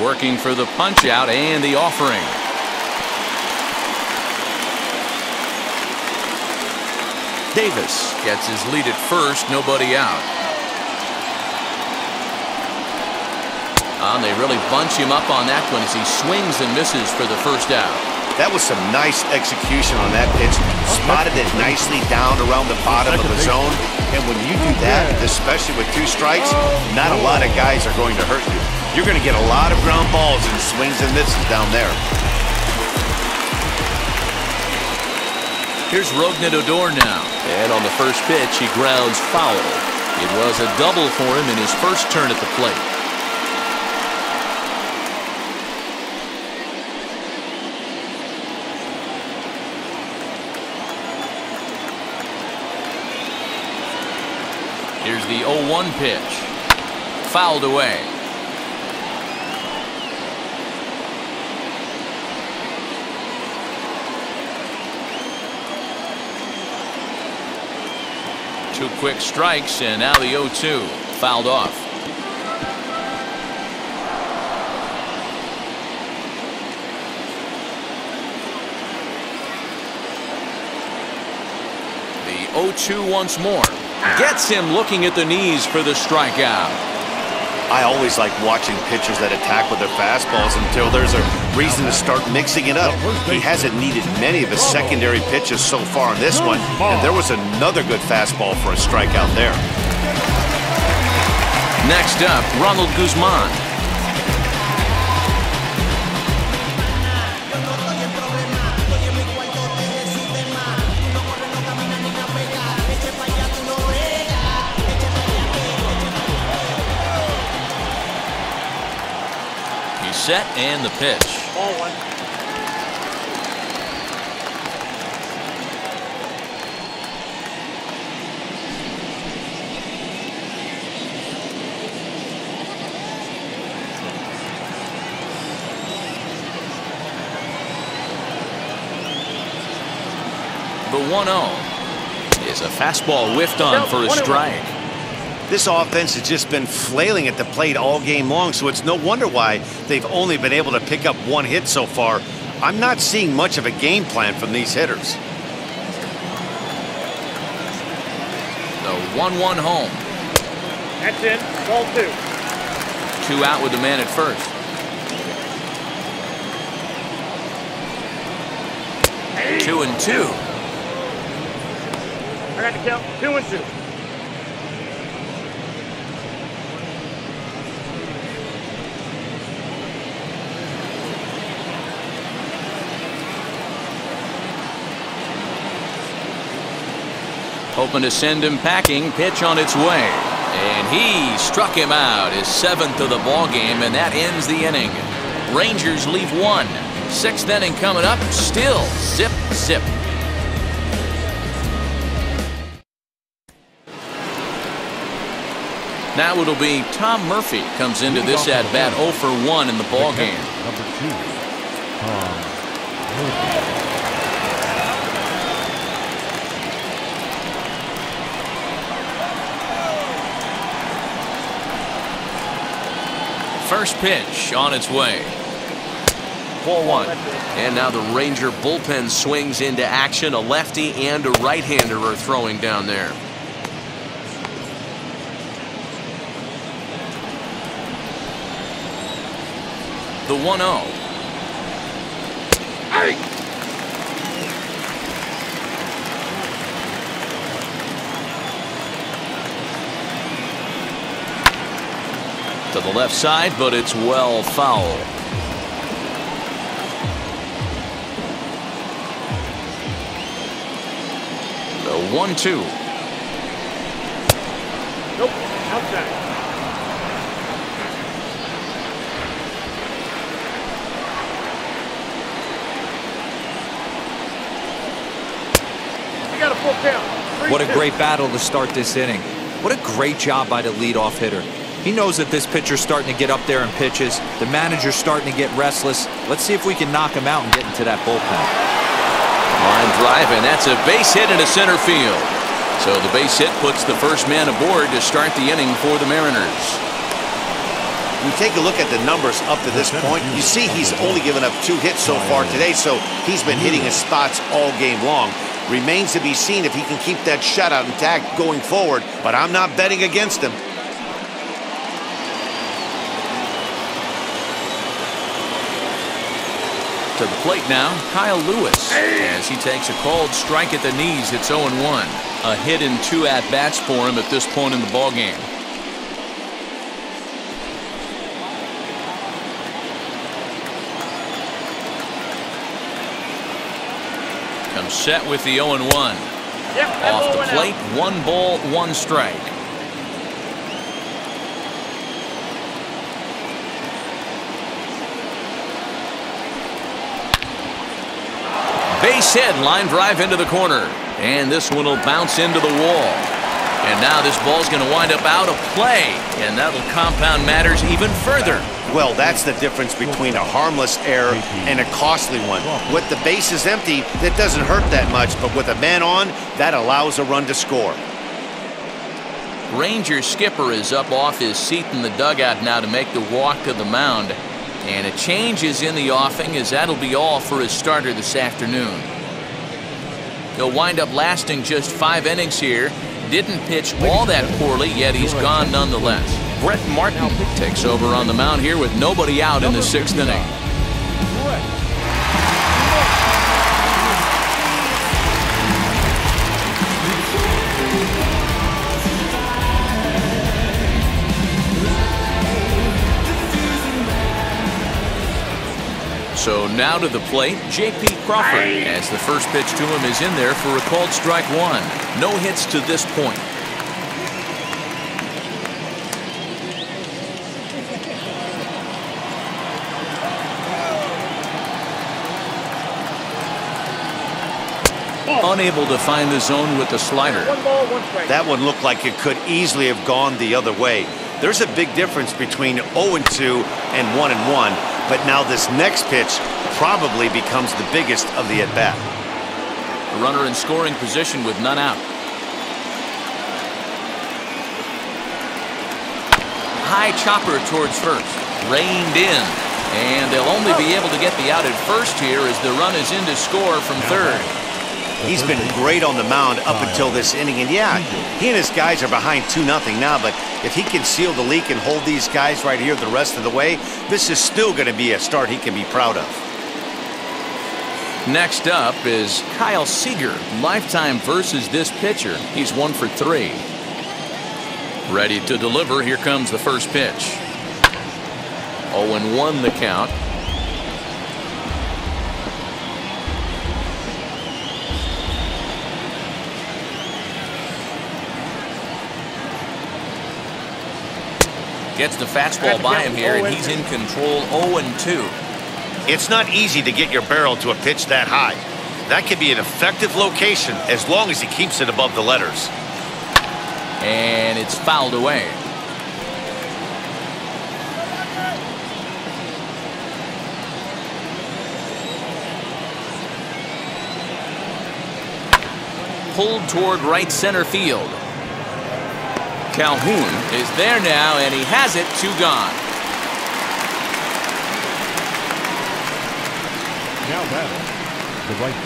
Working for the punch out and the offering. Davis gets his lead at first, nobody out. Um, they really bunch him up on that one as he swings and misses for the first out. That was some nice execution on that pitch. Spotted it nicely down around the bottom of the zone. And when you do that, especially with two strikes, not a lot of guys are going to hurt you. You're going to get a lot of ground balls and swings and misses down there. Here's Rougned Odor now. And on the first pitch, he grounds foul. It was a double for him in his first turn at the plate. Here's the oh one pitch. Fouled away. Two quick strikes, and now the oh two. Fouled off. The oh two once more. Gets him looking at the knees for the strikeout. I always like watching pitchers that attack with their fastballs until there's a reason to start mixing it up. He hasn't needed many of his secondary pitches so far in this one, and there was another good fastball for a strikeout there. Next up, Ronald Guzman. Set and the pitch. Ball one. The one oh is a fastball whiffed on no, for a strike. This offense has just been flailing at the plate all game long, so it's no wonder why they've only been able to pick up one hit so far. I'm not seeing much of a game plan from these hitters. The one one home. That's it. Ball two. Two out with the man at first. Hey. Two and two. I got to count two and two. Hoping to send him packing. Pitch on its way. And he struck him out. His seventh of the ball game, and that ends the inning. Rangers leave one. Sixth inning coming up. Still zip, zip. Now it'll be Tom Murphy comes into this at bat oh for one in the ball game. Number two, Tom Murphy. First pitch on its way. four one. And now the Ranger bullpen swings into action. A lefty and a right-hander are throwing down there. The one oh. Hey! To the left side, but it's well foul. The one two. Nope, outside. We got a full count. Three, what a two. Great battle to start this inning. What a great job by the leadoff hitter. He knows that this pitcher's starting to get up there and pitches. The manager's starting to get restless. Let's see if we can knock him out and get into that bullpen. Line drive, and that's a base hit into center field. So the base hit puts the first man aboard to start the inning for the Mariners. We take a look at the numbers up to this point. You see he's only given up two hits so far today, so he's been hitting his spots all game long. Remains to be seen if he can keep that shutout intact going forward, but I'm not betting against him. To the plate now, Kyle Lewis, as he takes a called strike at the knees. It's oh and one. A hit in two at-bats for him at this point in the ballgame. Comes set with the oh and one. Yep, off the plate, out. One ball, one strike. Base hit, line drive into the corner, and this one will bounce into the wall. And now this ball's going to wind up out of play, and that'll compound matters even further. Well, that's the difference between a harmless error and a costly one. With the bases empty, that doesn't hurt that much, but with a man on, that allows a run to score. Ranger skipper is up off his seat in the dugout now to make the walk to the mound. And a change is in the offing, as that'll be all for his starter this afternoon. He'll wind up lasting just five innings here. Didn't pitch all that poorly, yet he's gone nonetheless. Brett Martin takes over on the mound here with nobody out in the sixth inning. So now to the plate, J P Crawford, as the first pitch to him is in there for a called strike one. No hits to this point. Unable to find the zone with the slider. That one looked like it could easily have gone the other way. There's a big difference between oh and two and one and one. But now this next pitch probably becomes the biggest of the at-bat. The runner in scoring position with none out. High chopper towards first. Reined in. And they'll only be able to get the out at first here, as the run is in to score from third. He's been great on the mound up until this inning. And yeah, he and his guys are behind two nothing now, but if he can seal the leak and hold these guys right here the rest of the way, this is still going to be a start he can be proud of. Next up is Kyle Seager, lifetime versus this pitcher. He's one for three. Ready to deliver. Here comes the first pitch. oh and one the count. Gets the fastball by him here, and he's in control. oh and two. It's not easy to get your barrel to a pitch that high. That could be an effective location as long as he keeps it above the letters. And it's fouled away. Pulled toward right center field. Calhoun is there now, and he has it, two gone. Now batting, the right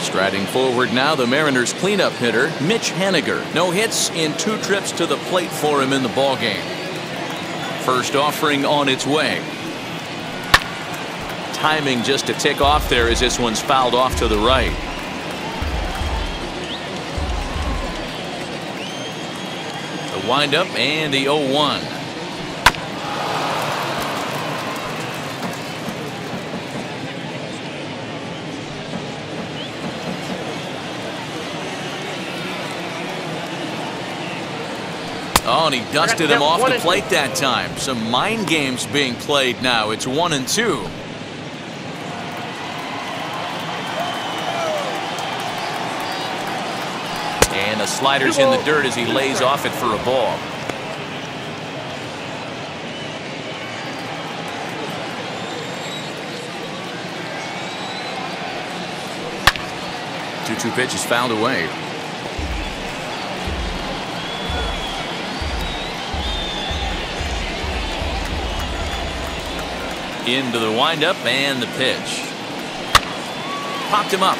fielder, Mitch Haniger. Striding forward now, the Mariners cleanup hitter, Mitch Haniger. No hits in two trips to the plate for him in the ballgame. First offering on its way. Timing just to tick off there, as this one's fouled off to the right. The windup and the oh one. Oh, and he dusted him off the plate that time. Some mind games being played now. It's one and two. The slider's in the dirt as he lays off it for a ball. two two pitch is fouled away. Into the windup and the pitch. Popped him up.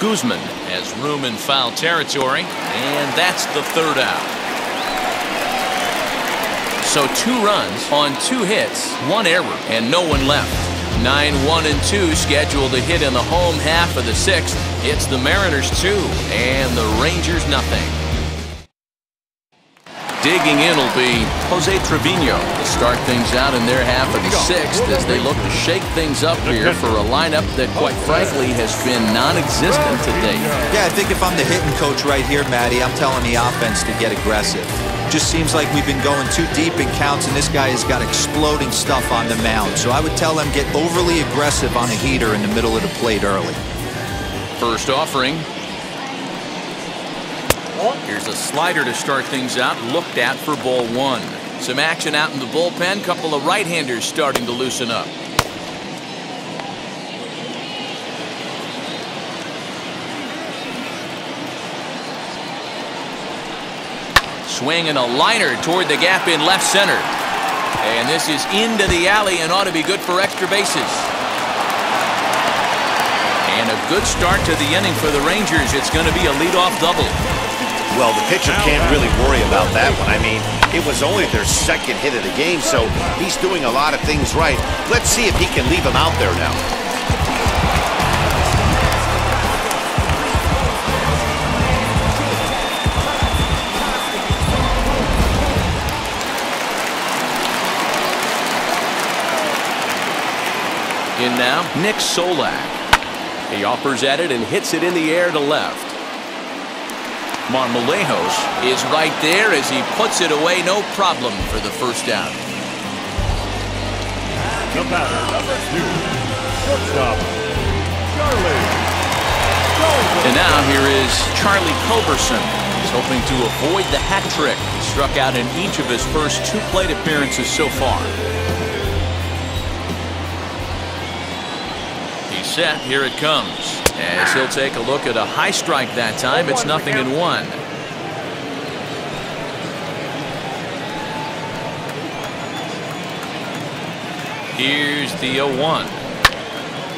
Guzman has room in foul territory, and that's the third out. So two runs on two hits, one error, and no one left. nine, one, and two scheduled to hit in the home half of the sixth. It's the Mariners two and the Rangers nothing. Digging in will be Jose Trevino to start things out in their half of the sixth as they look to shake things up here for a lineup that, quite frankly, has been non-existent today. Yeah, I think if I'm the hitting coach right here, Matty, I'm telling the offense to get aggressive. Just seems like we've been going too deep in counts, and this guy has got exploding stuff on the mound. So I would tell them get overly aggressive on a heater in the middle of the plate early. First offering. Here's a slider to start things out, looked at for ball one. Some action out in the bullpen, couple of right-handers starting to loosen up. Swing and a liner toward the gap in left center. And this is into the alley and ought to be good for extra bases. And a good start to the inning for the Rangers. It's going to be a leadoff double. Well, the pitcher can't really worry about that one. I mean, it was only their second hit of the game, so he's doing a lot of things right. Let's see if he can leave him out there now. In now, Nick Solak. He offers at it and hits it in the air to left. Marmolejos is right there as he puts it away, no problem, for the first down. The batter, number two, shortstop, Charlie. And now here is Charlie Culberson. He's hoping to avoid the hat trick. Struck out in each of his first two plate appearances so far. He's set. Here it comes. As he'll take a look at a high strike that time. It's nothing in one. Here's the oh one.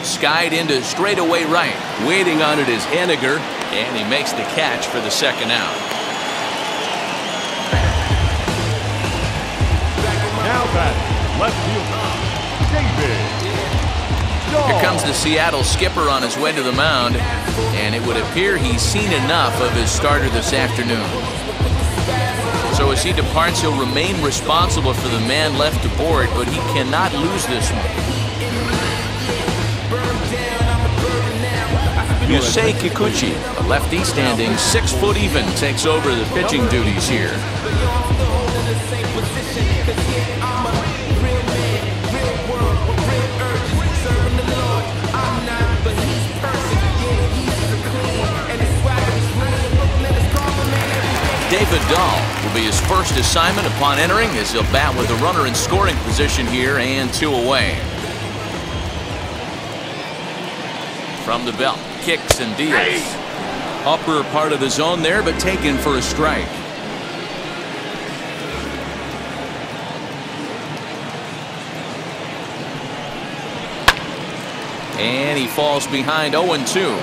Skied into straightaway right. Waiting on it is Haniger, and he makes the catch for the second out. Now back, left fielder, David. Here comes the Seattle skipper on his way to the mound, and it would appear he's seen enough of his starter this afternoon. So as he departs, he'll remain responsible for the man left to board, but he cannot lose this one. Yusei Kikuchi, a lefty standing six foot even, takes over the pitching duties here. David Dahl will be his first assignment upon entering as he'll bat with a runner in scoring position here and two away. From the belt, kicks and deals. Hey. Upper part of the zone there, but taken for a strike. And he falls behind oh and two.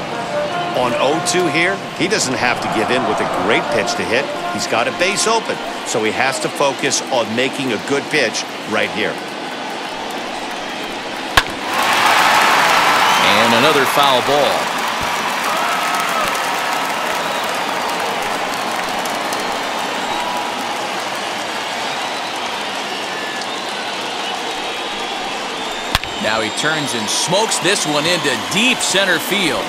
On oh two here, he doesn't have to give in with a great pitch to hit. He's got a base open, so he has to focus on making a good pitch right here. And another foul ball. Now he turns and smokes this one into deep center field.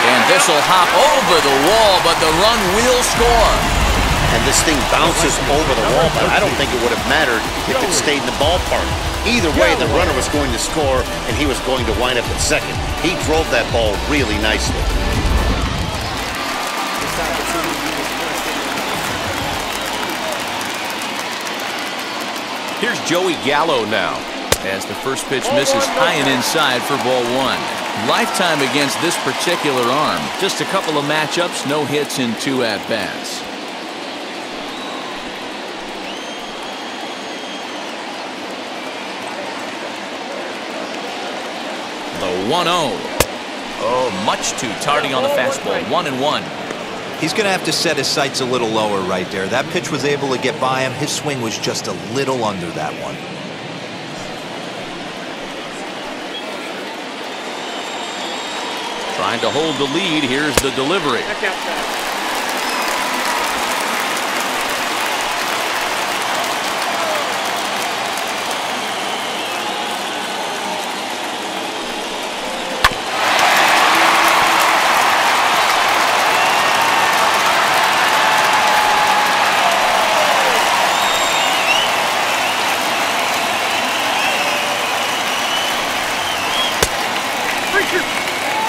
And this will hop over the wall, but the run will score. And this thing bounces over the wall, but I don't think it would have mattered if it stayed in the ballpark. Either way, the runner was going to score, and he was going to wind up at second. He drove that ball really nicely. Here's Joey Gallo now, as the first pitch misses high and inside for ball one. Lifetime against this particular arm. Just a couple of matchups, no hits in two at-bats. The one oh. Oh, much too tardy on the fastball. One and one. he's going to have to set his sights a little lower right there. That pitch was able to get by him. His swing was just a little under that one. Trying to hold the lead. Here's the delivery.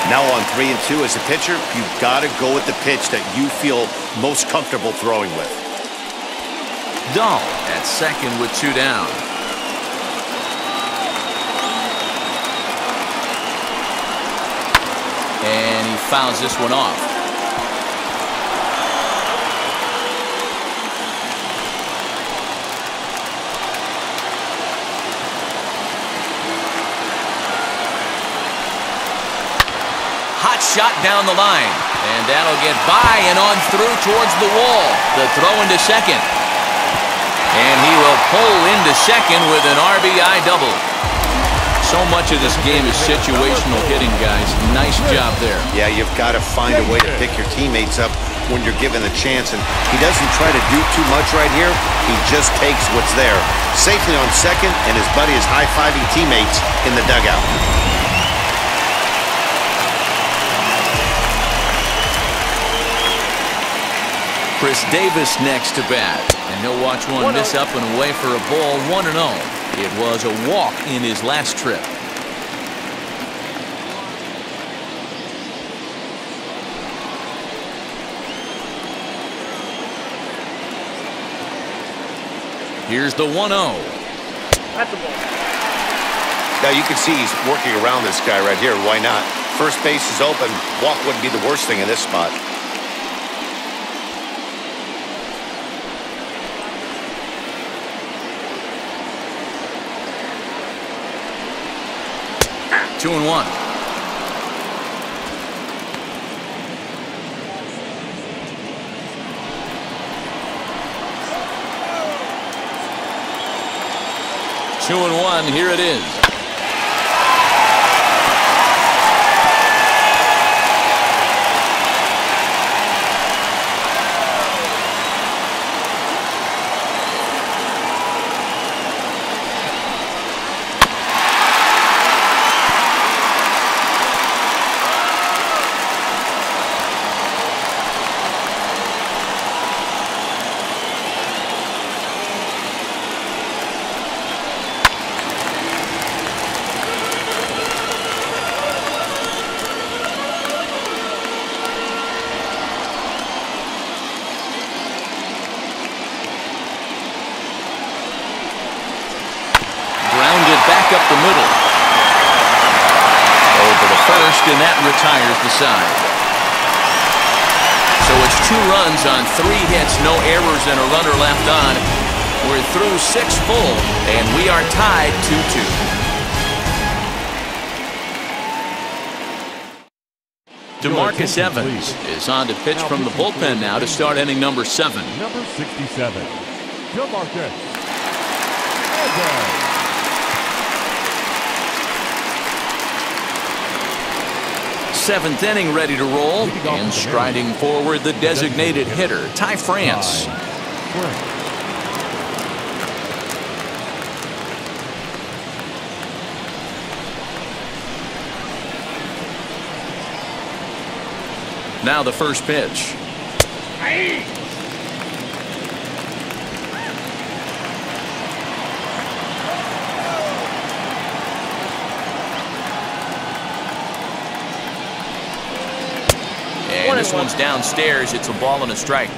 Now on three and two as a pitcher, you've got to go with the pitch that you feel most comfortable throwing with. Dahl at second with two down. And he fouls this one off. Shot down the line, and that'll get by and on through towards the wall. The throw into second, and he will pull into second with an R B I double. So much of this game is situational hitting, guys. Nice job there. Yeah, you've got to find a way to pick your teammates up when you're given the chance, and he doesn't try to do too much right here. He just takes what's there. Safely on second, and his buddy is high-fiving teammates in the dugout. Chris Davis next to bat, and he'll watch one miss up and away for a ball. One and oh. It was a walk in his last trip. Here's the one oh. That's the ball. Now you can see he's working around this guy right here. Why not? First base is open. Walk wouldn't be the worst thing in this spot. Two and one. Two and one. Here it is. Retires the side. So it's two runs on three hits, no errors, and a runner left on. We're through six full, and we are tied two two. Demarcus Evans is on to pitch from the bullpen now to start inning number seven. Number sixty-seven. Demarcus. Seventh inning ready to roll, and striding forward the designated hitter, Ty France. Now the first pitch. This one's downstairs. It's a ball and a strike.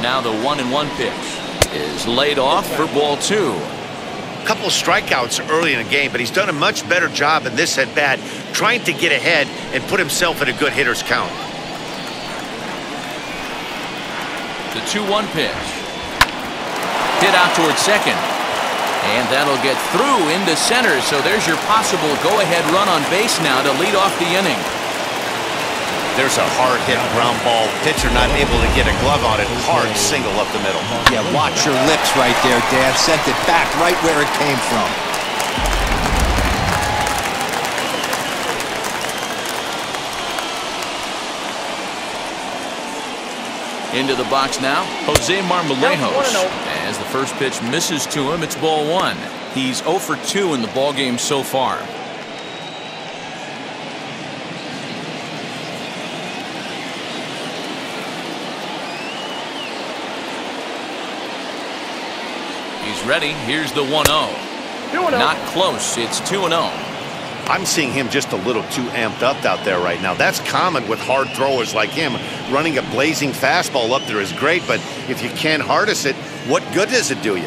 Now the one and one pitch is laid off for ball two. A couple of strikeouts early in the game, but he's done a much better job in this at bat, trying to get ahead and put himself in a good hitter's count. The two one pitch. Hit out towards second. And that'll get through into center. So there's your possible go-ahead run on base now to lead off the inning. There's a hard hit ground ball. Pitcher not able to get a glove on it. Hard single up the middle. Yeah, watch your lips right there, Dad. Sent it back right where it came from. Into the box now, Jose Marmolejos. As the first pitch misses to him, it's ball one. He's oh for two in the ball game so far. He's ready. Here's the one oh. Not close. It's two and oh. I'm seeing him just a little too amped up out there right now. That's common with hard throwers like him. Running a blazing fastball up there is great, but if you can't harness it, what good does it do you?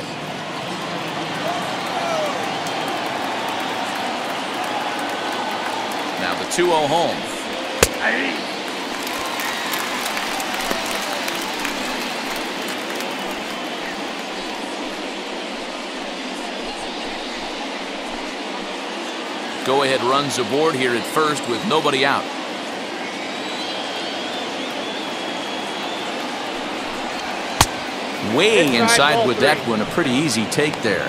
Now the two oh home. Hey. Go ahead runs aboard here at first with nobody out. Way inside with that one. A pretty easy take there.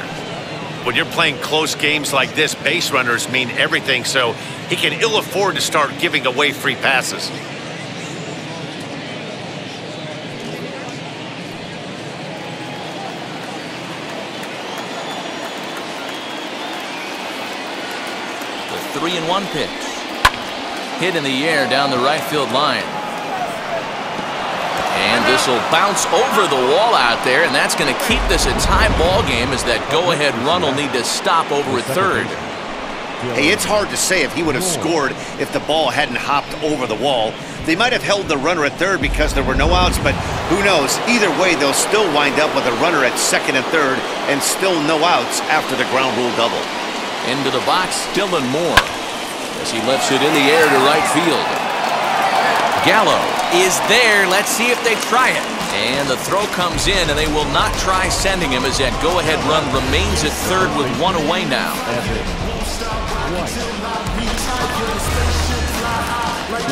When you're playing close games like this, base runners mean everything, so he can ill afford to start giving away free passes. Three and one pitch. Hit in the air down the right field line. And this will bounce over the wall out there, and that's going to keep this a tie ball game as that go-ahead run will need to stop over at third. Hey, it's hard to say if he would have scored if the ball hadn't hopped over the wall. They might have held the runner at third because there were no outs, but who knows? Either way, they'll still wind up with a runner at second and third and still no outs after the ground rule double. Into the box, Dylan Moore, as he lifts it in the air to right field. Gallo is there. Let's see if they try it. And the throw comes in, and they will not try sending him as that go-ahead run remains at third with one away now.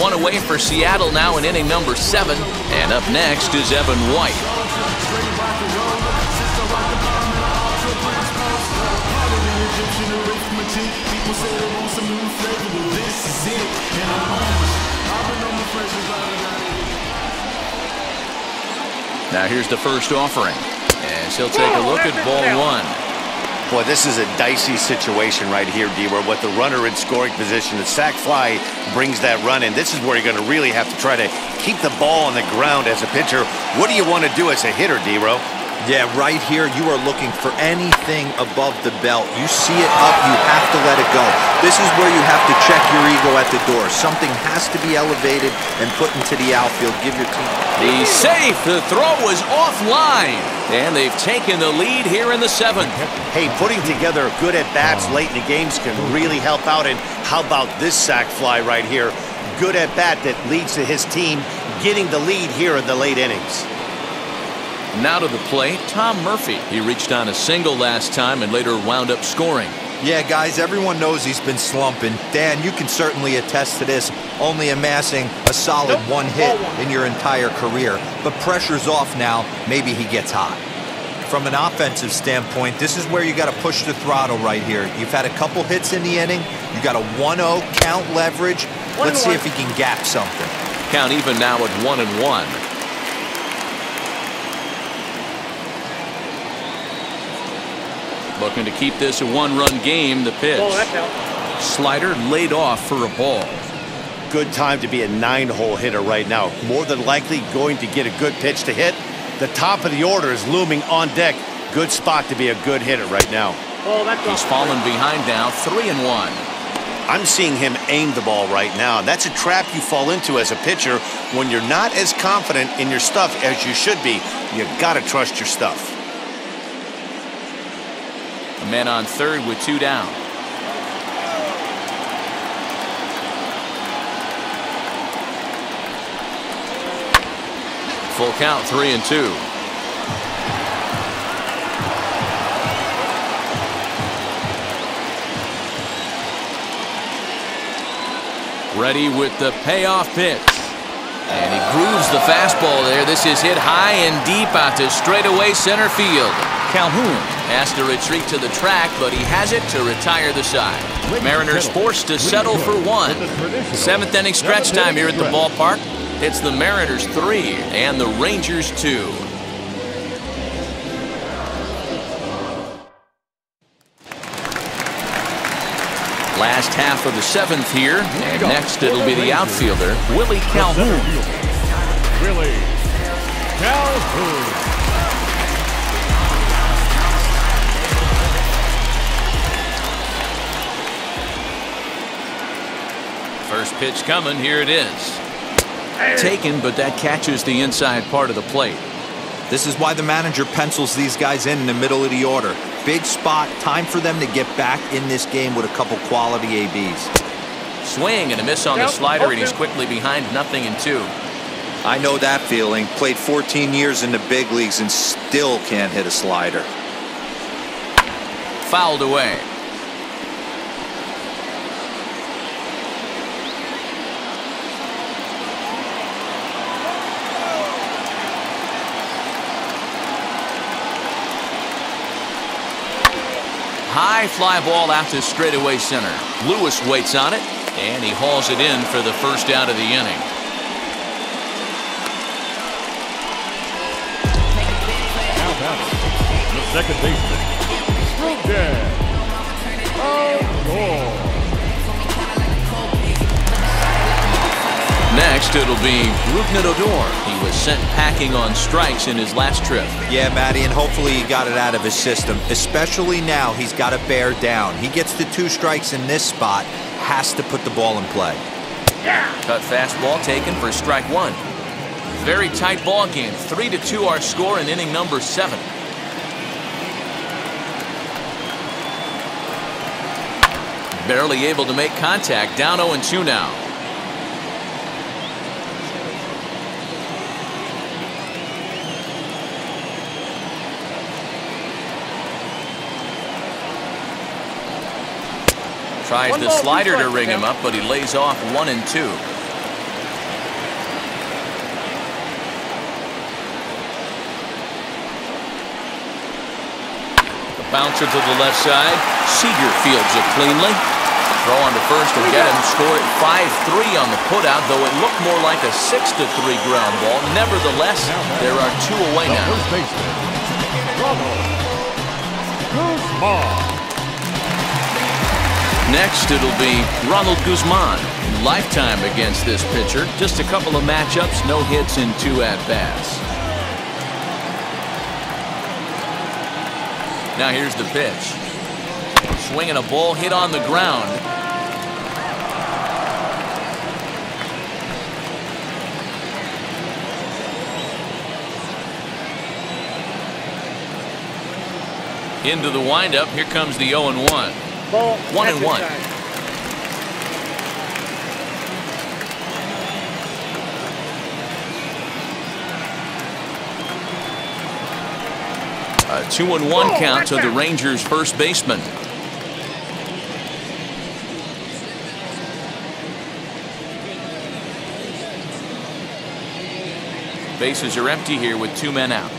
One away for Seattle now in inning number seven. And up next is Evan White. Now here's the first offering, and he'll take a look at ball one. Boy, this is a dicey situation right here, D, where with the runner in scoring position, the sac fly brings that run in. This is where you're going to really have to try to keep the ball on the ground as a pitcher. What do you want to do as a hitter, D-Row? Yeah, right here, you are looking for anything above the belt. You see it up, you have to let it go. This is where you have to check your ego at the door. Something has to be elevated and put into the outfield. Give your team. He's safe. The throw was offline. And they've taken the lead here in the seventh. Hey, putting together good at-bats late in the games can really help out. And how about this sac fly right here? Good at-bat that leads to his team getting the lead here in the late innings. Now to the plate, Tom Murphy. He reached on a single last time and later wound up scoring. Yeah, guys, everyone knows he's been slumping. Dan, you can certainly attest to this, only amassing a solid one hit in your entire career. But pressure's off now. Maybe he gets hot. From an offensive standpoint, this is where you got to push the throttle right here. You've had a couple hits in the inning. You got a one oh count leverage. Let's see if he can gap something. Count even now at one and one. Looking to keep this a one-run game. The pitch. Slider laid off for a ball. Good time to be a nine-hole hitter right now. More than likely going to get a good pitch to hit. The top of the order is looming on deck. Good spot to be a good hitter right now. Oh, that's He's fallen behind now, three and one. I'm seeing him aim the ball right now. That's a trap you fall into as a pitcher when you're not as confident in your stuff as you should be. You got to trust your stuff. A man on third with two down. Full count, three and two. Ready with the payoff pitch. And he grooves the fastball there. This is hit high and deep out to straightaway center field. Calhoun has to retreat to the track, but he has it to retire the side. Mariners forced to settle for one. Seventh inning stretch time here at the ballpark. It's the Mariners three and the Rangers two. Last half of the seventh here, and next it'll be the outfielder, Willie Calhoun. Willie Calhoun. First pitch coming, here it is. Taken, but that catches the inside part of the plate. This is why the manager pencils these guys in in the middle of the order. Big spot, time for them to get back in this game with a couple quality A Bs. Swing and a miss on the slider, and he's quickly behind nothing in two. I know that feeling. Played fourteen years in the big leagues and still can't hit a slider. Fouled away. High fly ball out to straightaway center. Lewis waits on it, and he hauls it in for the first out of the inning. Now batting, the second baseman, Rougned Odor. Next, it'll be Rougned Odor. He was sent packing on strikes in his last trip. Yeah, Matty, and hopefully he got it out of his system. Especially now, he's got to bear down. He gets the two strikes in this spot, has to put the ball in play. Yeah. Cut fastball taken for strike one. Very tight ball game. Three to two our score in inning number seven. Barely able to make contact. Down oh and two now. Tries the slider to ring him up, but he lays off one and two. The bouncer to the left side. Seager fields it cleanly. Throw on to first and get him. Score it five three on the putout, though it looked more like a six to three ground ball. Nevertheless, there are two away now. Next, it'll be Ronald Guzman. Lifetime against this pitcher. Just a couple of matchups, no hits in two at-bats. Now here's the pitch. Swinging a ball hit on the ground. Into the windup. Here comes the oh and one. Ball, one and one. A two and one count to the Rangers' first baseman. Bases are empty here with two men out.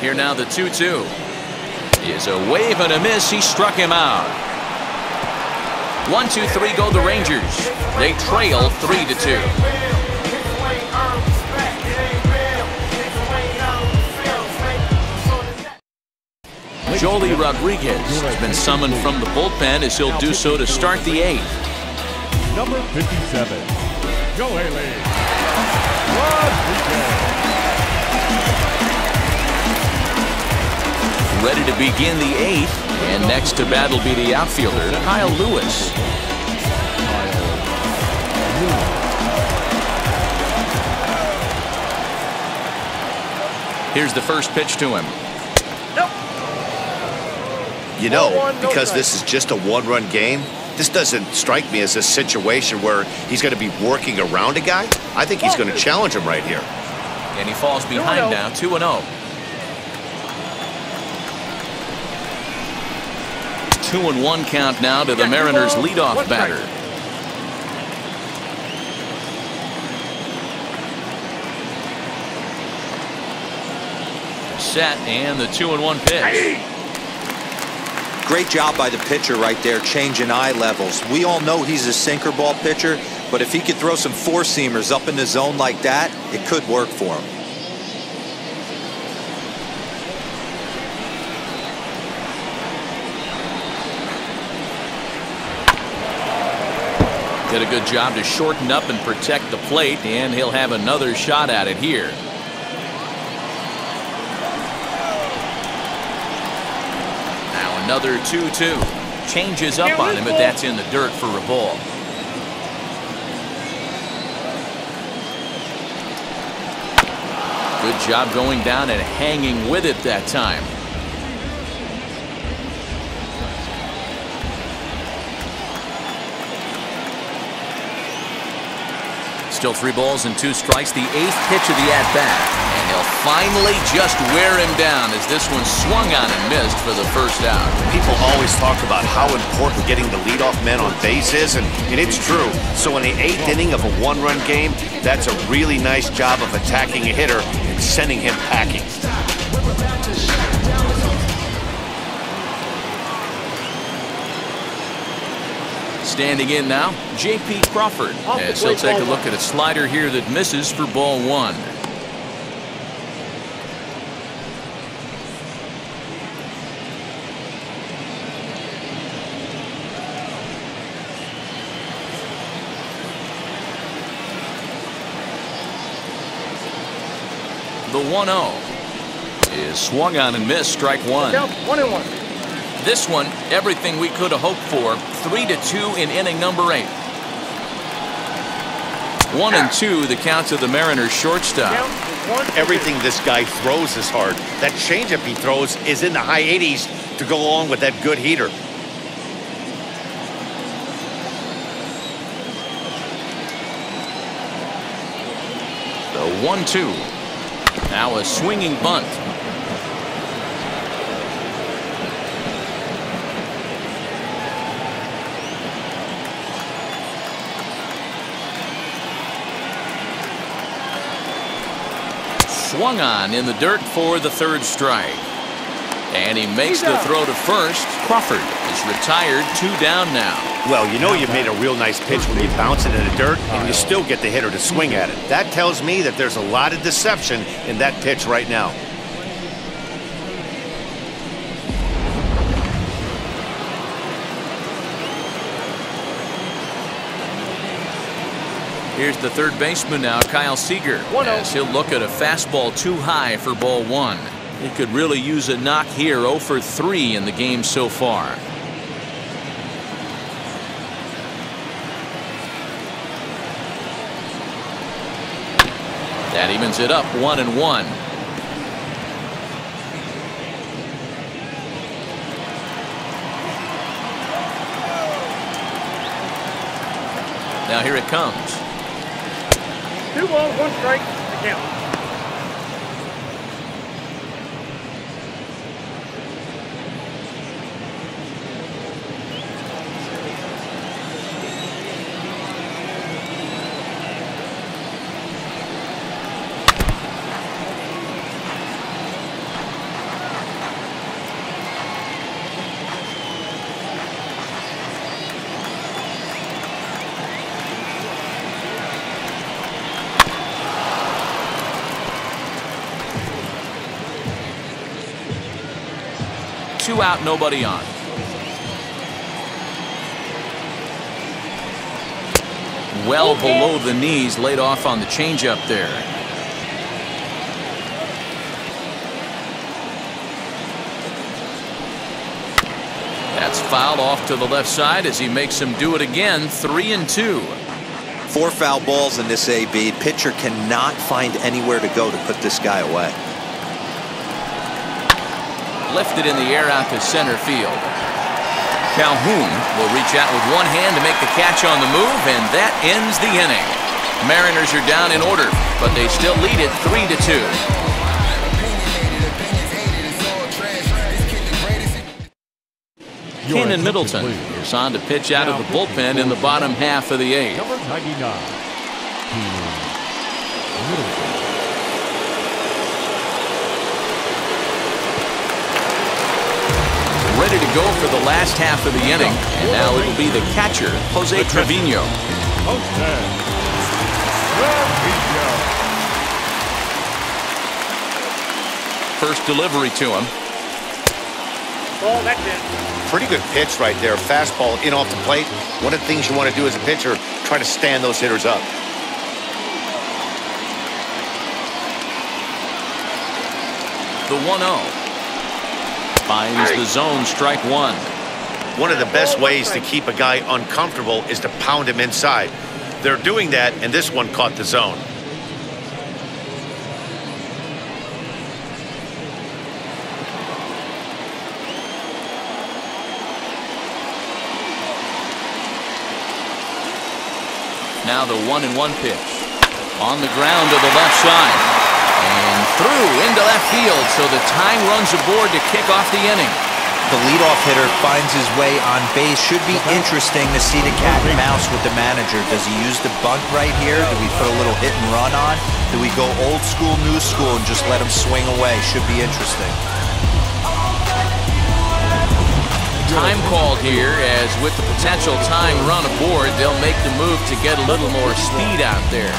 Here now the two two is a wave and a miss. He struck him out. One, two, three go the Rangers. They trail three to two. Jolie Rodriguez has been summoned from the bullpen as he'll do so to start the eighth. Number fifty-seven, Jolie Rodriguez. Ready to begin the eighth, and next to bat will be the outfielder, Kyle Lewis. Here's the first pitch to him. Nope. You know, because this is just a one-run game, this doesn't strike me as a situation where he's going to be working around a guy. I think he's going to challenge him right here. And he falls behind now, two and oh. two and one count now to the Mariners' leadoff batter. Set, and the two and one pitch. Great job by the pitcher right there, changing eye levels. We all know he's a sinker ball pitcher, but if he could throw some four-seamers up in the zone like that, it could work for him. Did a good job to shorten up and protect the plate, and he'll have another shot at it here. Another two two. Changes up on him, but that's in the dirt for Raval. Good job going down and hanging with it that time. Still three balls and two strikes. The eighth pitch of the at-bat. He'll finally just wear him down as this one swung on and missed for the first out. People always talk about how important getting the leadoff man on base is, and, and it's true. So in the eighth inning of a one-run game, that's a really nice job of attacking a hitter and sending him packing. Standing in now, J P Crawford, as he'll take a look at a slider here that misses for ball one. The one oh is swung on and missed, strike one. One and one. This one, everything we could have hoped for. Three to two in inning number eight. One and two, the count of the Mariners shortstop. Everything this guy throws is hard. That changeup he throws is in the high eighties to go along with that good heater. The one two. Now a swinging bunt. Swung on in the dirt for the third strike. And he makes the throw to first. Crawford is retired, two down now. Well, you know you've made a real nice pitch when you bounce it in the dirt and you still get the hitter to swing at it. That tells me that there's a lot of deception in that pitch right now. Here's the third baseman now, Kyle Seager, as he'll look at a fastball too high for ball one. He could really use a knock here, oh for three in the game so far. That evens it up, one and one. Now here it comes. Two balls, one strike, the count. Two out, nobody on. Well below the knees, laid off on the changeup there. That's fouled off to the left side as he makes him do it again. Three and two. Four foul balls in this A B. Pitcher cannot find anywhere to go to put this guy away. lifted in the air out to center field. Calhoun will reach out with one hand to make the catch on the move, and that ends the inning. Mariners are down in order, but they still lead it three to two. Kenan Middleton is on to pitch out of the bullpen in the bottom half of the eighth. Ready to go for the last half of the inning, and now it will be the catcher, Jose Trevino. First delivery to him. Ball, that's it. Pretty good pitch right there. Fastball in off the plate. One of the things you want to do as a pitcher, try to stand those hitters up. The one oh. Finds the zone, strike one. One of the best ways to keep a guy uncomfortable is to pound him inside. They're doing that, and this one caught the zone. Now the one and one pitch. On the ground to the left side. And through into left field, so the tying runs aboard to kick off the inning. The leadoff hitter finds his way on base. Should be interesting to see the cat and mouse with the manager. Does he use the bunt right here? Do we put a little hit and run on? Do we go old school, new school, and just let him swing away? Should be interesting. Time called here, as with the potential tying run aboard, they'll make the move to get a little more speed out there.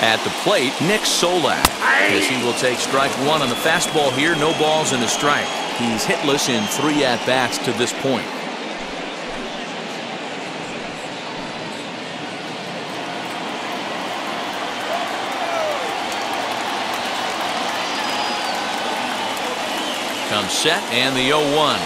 At the plate, Nick Solak, as he will take strike one on the fastball here. No balls and a strike. He's hitless in three at-bats to this point. Comes set, and the oh one.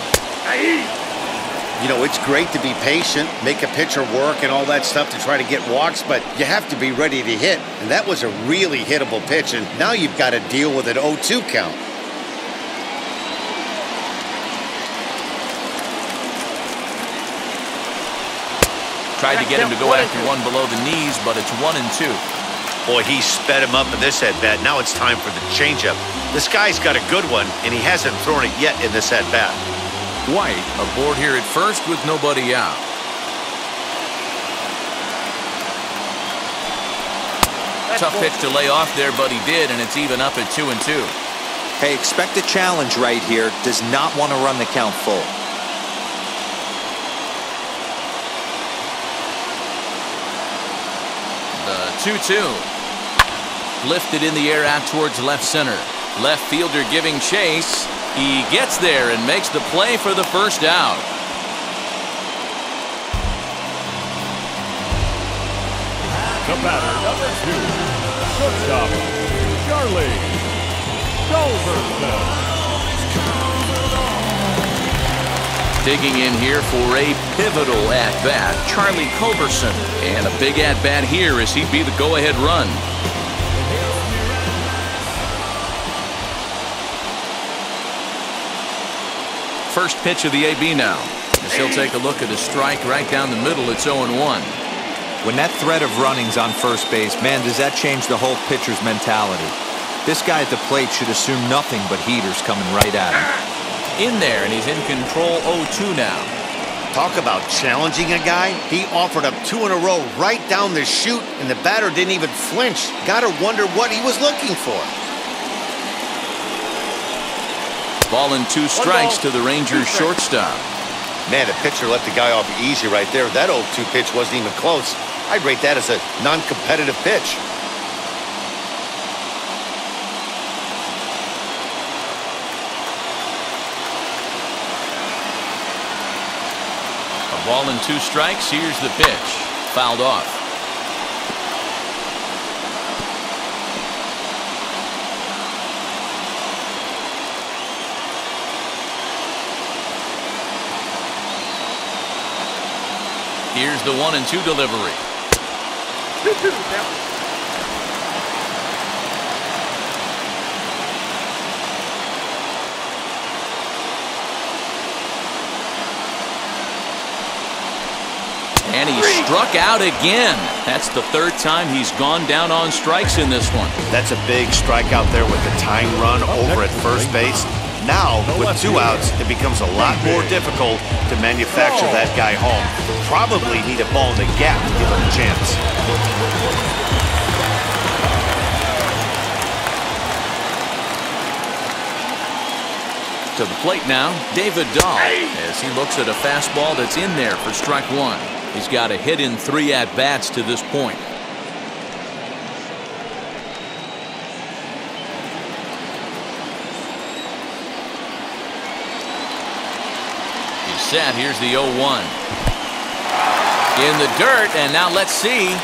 You know, it's great to be patient, make a pitcher work and all that stuff to try to get walks, but you have to be ready to hit. And that was a really hittable pitch, and now you've got to deal with an oh two count. Tried to get him to go after one below the knees, but it's one and two. Boy, he sped him up in this at-bat. Now it's time for the changeup. This guy's got a good one, and he hasn't thrown it yet in this at-bat. White aboard here at first with nobody out. Tough pitch to lay off there, but he did, and it's even up at two and two. Hey, expect a challenge right here. Does not want to run the count full. The two two. Lifted in the air out towards left center. Left fielder giving chase. He gets there and makes the play for the first out. The batter, number two, shortstop, Charlie Culberson. Digging in here for a pivotal at-bat, Charlie Culberson. And a big at-bat here as he'd be the go-ahead run. First pitch of the A B now. As he'll take a look at a strike right down the middle. It's oh one. When that threat of running's on first base, man, does that change the whole pitcher's mentality? This guy at the plate should assume nothing but heaters coming right at him. In there, and he's in control. oh two now. Talk about challenging a guy. He offered up two in a row right down the chute, and the batter didn't even flinch. Gotta wonder what he was looking for. Ball and two strikes to the Rangers shortstop. Man, the pitcher let the guy off easy right there. That oh two pitch wasn't even close. I'd rate that as a non-competitive pitch. A ball and two strikes. Here's the pitch. Fouled off. Here's the one and two delivery. two two now. And he struck out again. That's the third time he's gone down on strikes in this one. That's a big strikeout there with the tying run over at first base. Now, with two outs, it becomes a lot more difficult to manufacture that guy home. Probably need a ball in the gap to give him a chance. To the plate now, David Dahl, as he looks at a fastball that's in there for strike one. He's got a hit in three at-bats to this point. He's set. Here's the oh one. In the dirt, and now let's see.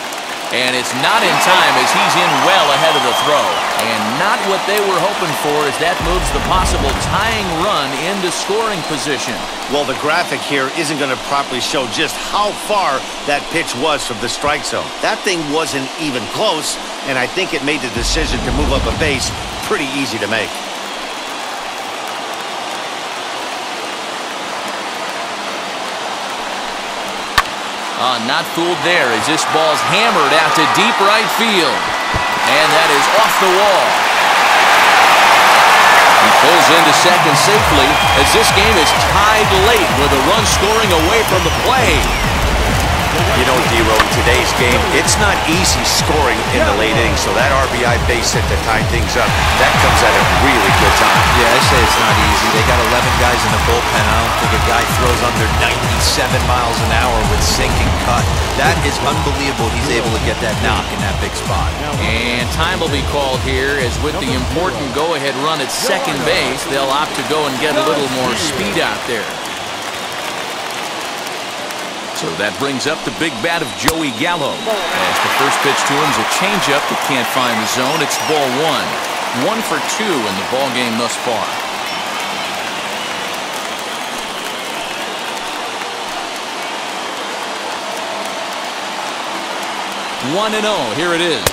And it's not in time as he's in well ahead of the throw. And not what they were hoping for as that moves the possible tying run into scoring position. Well, the graphic here isn't going to properly show just how far that pitch was from the strike zone. That thing wasn't even close, and I think it made the decision to move up a base pretty easy to make. Uh, not fooled there as this ball's hammered out to deep right field. And that is off the wall. He pulls into second safely as this game is tied late with a run scoring away from the play. You know, D-Row, in today's game, it's not easy scoring in the late innings, so that R B I base hit to tie things up, that comes at a really good time. Yeah, I say it's not easy. They got eleven guys in the bullpen. I don't think a guy throws under ninety-seven miles an hour with sinking cut. That is unbelievable. He's able to get that knock in that big spot. And time will be called here, as with the important go-ahead run at second base, they'll opt to go and get a little more speed out there. So that brings up the big bat of Joey Gallo. As the first pitch to him is a changeup that can't find the zone. It's ball one. One for two in the ball game thus far. one and oh. Here it is.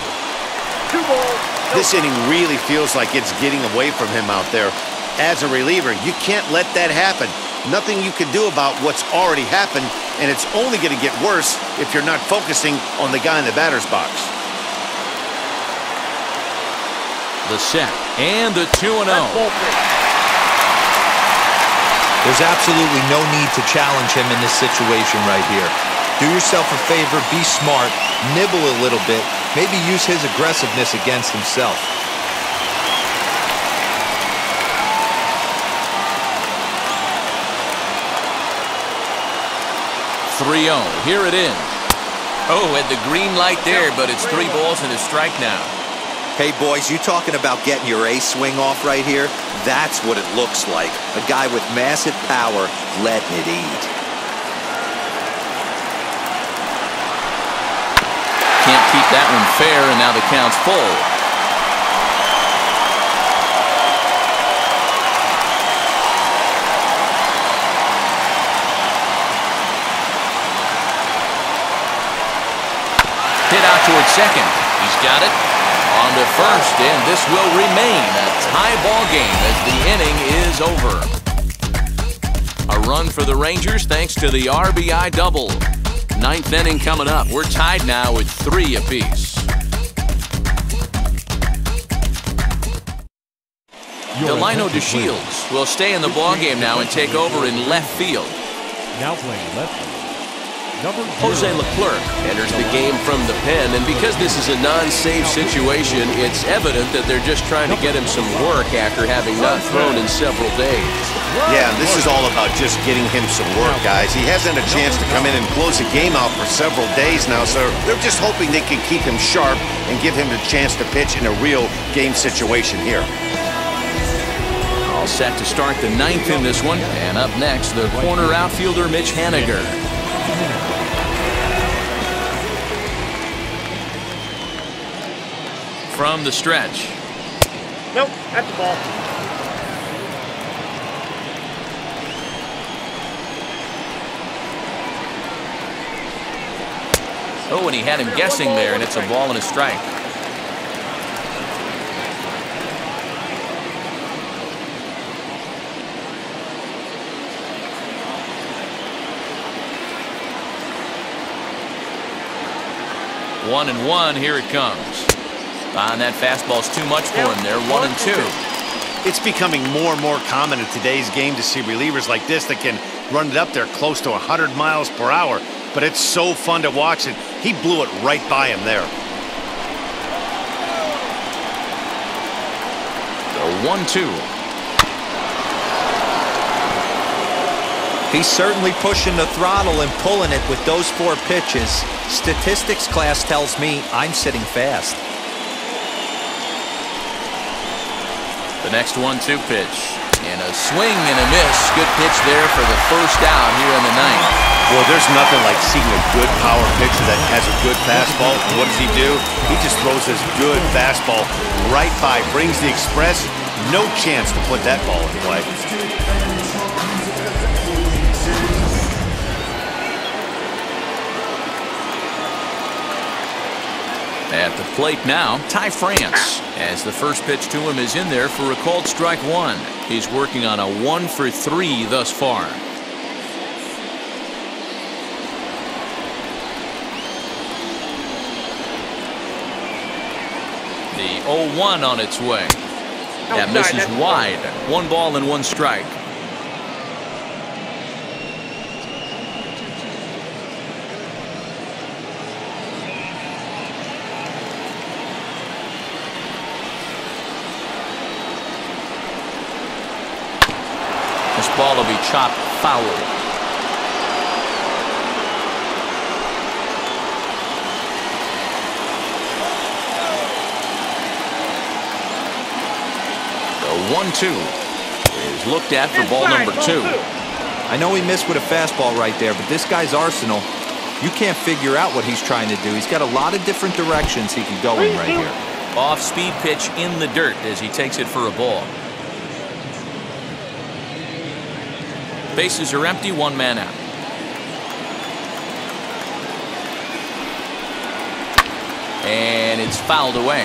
Two balls. This inning really feels like it's getting away from him out there. As a reliever, you can't let that happen. Nothing you can do about what's already happened, and it's only going to get worse if you're not focusing on the guy in the batter's box. The set and the two and oh. There's absolutely no need to challenge him in this situation right here. Do yourself a favor, be smart, nibble a little bit, maybe use his aggressiveness against himself. three oh. Here it is. Oh, had the green light there, but it's three balls and a strike now. Hey, boys, you talking about getting your ace swing off right here? That's what it looks like. A guy with massive power letting it eat. Can't keep that one fair, and now the count's full. Towards second. He's got it. On to first, and this will remain a tie ball game as the inning is over. A run for the Rangers thanks to the R B I double. Ninth inning coming up. We're tied now with three apiece. Delino DeShields will stay in the ball game now and take over in left field. Now playing left field. Jose Leclerc enters the game from the pen, and because this is a non-save situation, it's evident that they're just trying to get him some work after having not thrown in several days. Yeah, this is all about just getting him some work, guys. He hasn't had a chance to come in and close a game out for several days now, so they're just hoping they can keep him sharp and give him the chance to pitch in a real game situation here. All set to start the ninth in this one, and up next, the corner outfielder Mitch Haniger. From the stretch. Nope, at the ball. Oh, and he had him guessing there, and it's a ball and a strike. One and one, here it comes. On that fastball's too much for him there. One and two. It's becoming more and more common in today's game to see relievers like this that can run it up there close to one hundred miles per hour. But it's so fun to watch it. He blew it right by him there. The one two. He's certainly pushing the throttle and pulling it with those four pitches. Statistics class tells me I'm sitting fast. The next one two pitch. And a swing and a miss. Good pitch there for the first out here in the ninth. Well, there's nothing like seeing a good power pitcher that has a good fastball. And what does he do? He just throws his good fastball right by, brings the express. No chance to put that ball in play. At the plate now, Ty France, as the first pitch to him is in there for a called strike one. He's working on a one for three thus far. The oh one on its way. That misses wide. One ball and one strike. Ball will be chopped foul. The one two is looked at for ball number two. I know he missed with a fastball right there, but this guy's arsenal, you can't figure out what he's trying to do. He's got a lot of different directions he can go in right here. Off-speed pitch in the dirt as he takes it for a ball. Bases are empty, one man out. And it's fouled away.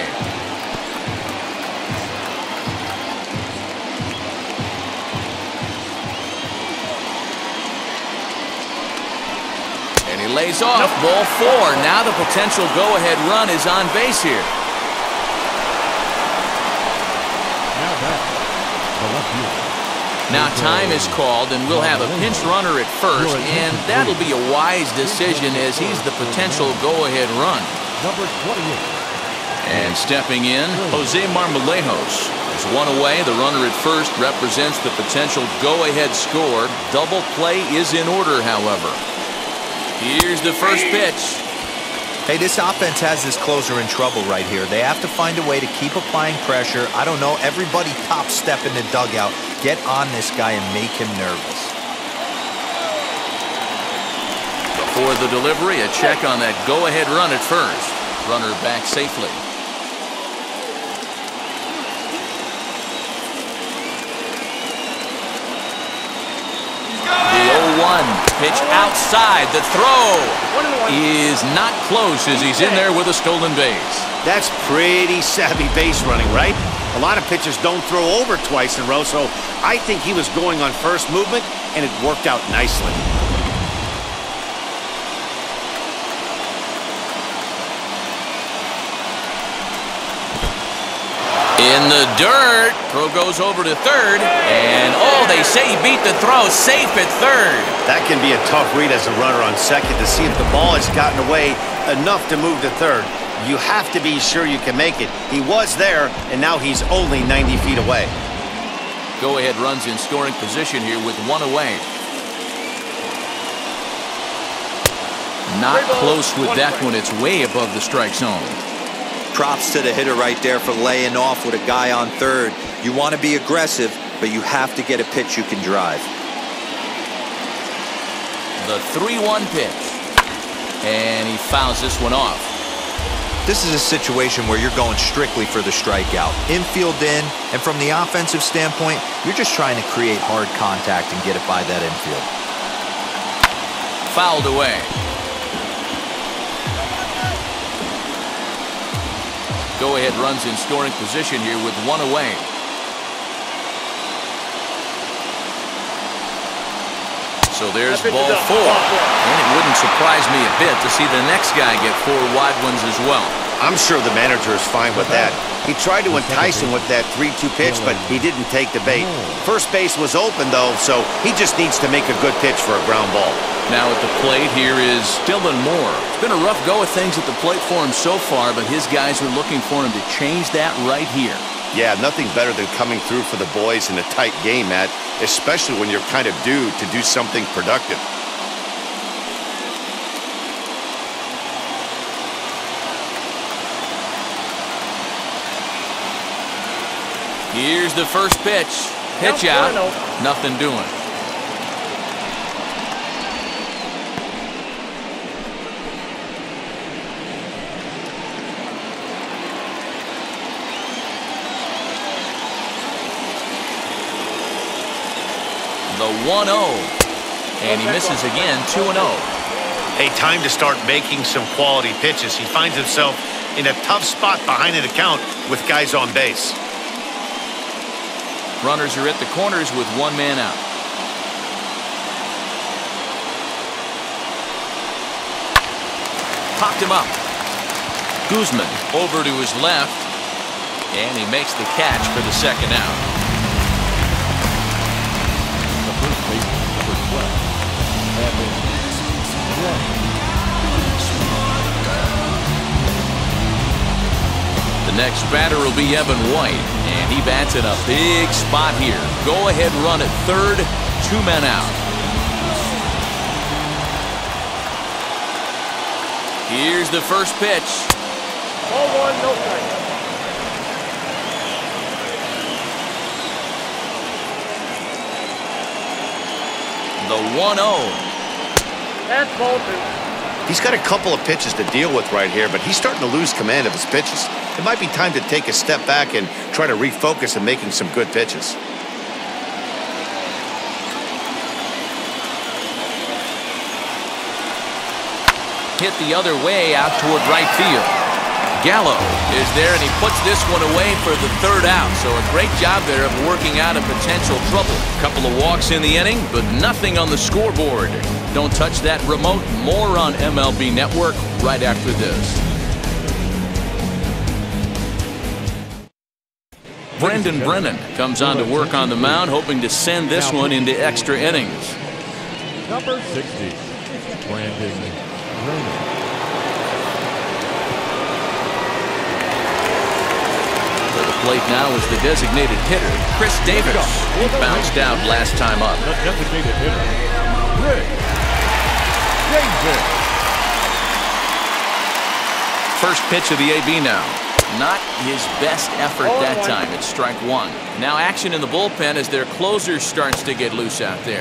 And he lays off. Nope. Ball four. Now the potential go-ahead run is on base here. Now time is called, and we'll have a pinch runner at first, and that'll be a wise decision as he's the potential go-ahead run. And stepping in, Jose Marmolejos. There's one away. The runner at first represents the potential go-ahead score. Double play is in order, however. Here's the first pitch. Hey, this offense has this closer in trouble right here. They have to find a way to keep applying pressure. I don't know. Everybody top step in the dugout. Get on this guy and make him nervous. Before the delivery, a check on that go-ahead run at first. Runner back safely. Pitch outside. The throw is not close as he's in there with a stolen base. That's pretty savvy base running, right? A lot of pitchers don't throw over twice in a row, so I think he was going on first movement, and it worked out nicely. In the dirt. Throw goes over to third, and oh, they say he beat the throw. Safe at third. That can be a tough read as a runner on second to see if the ball has gotten away enough to move to third. You have to be sure you can make it. He was there, and now he's only ninety feet away. Go-ahead runs in scoring position here with one away. Not close with that one. It's way above the strike zone. Props to the hitter right there for laying off with a guy on third. You want to be aggressive, but you have to get a pitch you can drive. The three one pitch. And he fouls this one off. This is a situation where you're going strictly for the strikeout. Infield in, and from the offensive standpoint, you're just trying to create hard contact and get it by that infield. Fouled away. Go ahead runs in scoring position here with one away. So there's ball four, and it wouldn't surprise me a bit to see the next guy get four wide ones as well. I'm sure the manager is fine with that. He tried to entice him with that three two pitch, but he didn't take the bait. First base was open, though, so he just needs to make a good pitch for a ground ball. Now at the plate here is Dylan Moore. It's been a rough go of things at the plate for him so far, but his guys are looking for him to change that right here. Yeah, nothing better than coming through for the boys in a tight game, Matt, especially when you're kind of due to do something productive. Here's the first pitch. Pitch out. Nothing doing. The one oh, and he misses again. Two and oh. Hey, time to start making some quality pitches. He finds himself in a tough spot behind an account with guys on base. Runners are at the corners with one man out. Popped him up. Guzman over to his left, and he makes the catch for the second out. The next batter will be Evan White, and he bats in a big spot here. Go ahead run at third, two men out. Here's the first pitch. Ball one, no strike. The one oh. That's ball two. He's got a couple of pitches to deal with right here, but he's starting to lose command of his pitches. It might be time to take a step back and try to refocus on making some good pitches. Hit the other way out toward right field. Gallo is there, and he puts this one away for the third out. So a great job there of working out of potential trouble. Couple of walks in the inning, but nothing on the scoreboard. Don't touch that remote. More on M L B Network right after this. Brandon Brennan comes on to work on the mound, hoping to send this one into extra innings. Number sixty, Brandon Brennan. Late now is the designated hitter, Chris Davis. He bounced out last time up. The designated hitter, Rick Davis. First pitch of the A B now. Not his best effort that time. It's strike one. Now action in the bullpen as their closer starts to get loose out there.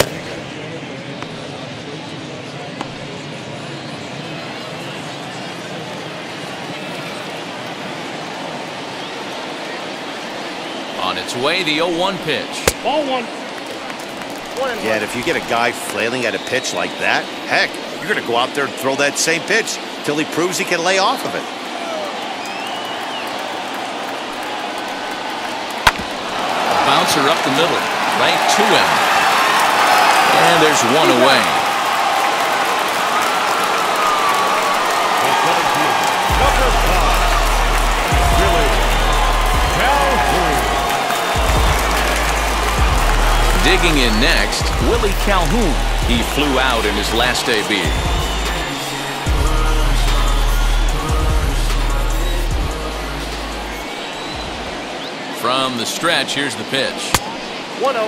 Its way, the oh one pitch. Ball one. one yeah, and if you get a guy flailing at a pitch like that, heck, you're going to go out there and throw that same pitch till he proves he can lay off of it. Bouncer up the middle, right to him. And there's one away. Number five, Willie Calhoun. Digging in next, Willie Calhoun. He flew out in his last A B. From the stretch, here's the pitch. one oh.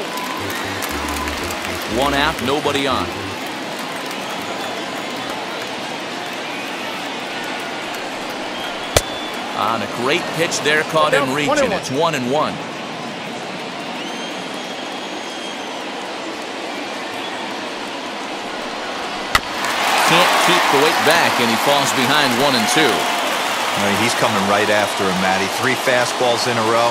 One out, nobody on. On a great pitch there, caught him reaching. It's one and one. Keep the weight back, and he falls behind one and two. I mean, he's coming right after him, Matty. Three fastballs in a row.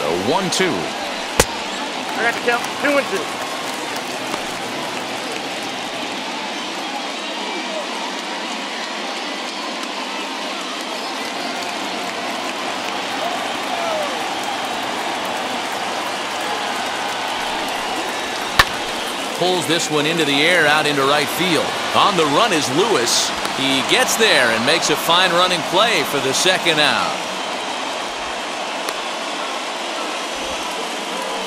The one two. I got to count two and two. pulls this one into the air out into right field. On the run is Lewis. He gets there and makes a fine running play for the second out.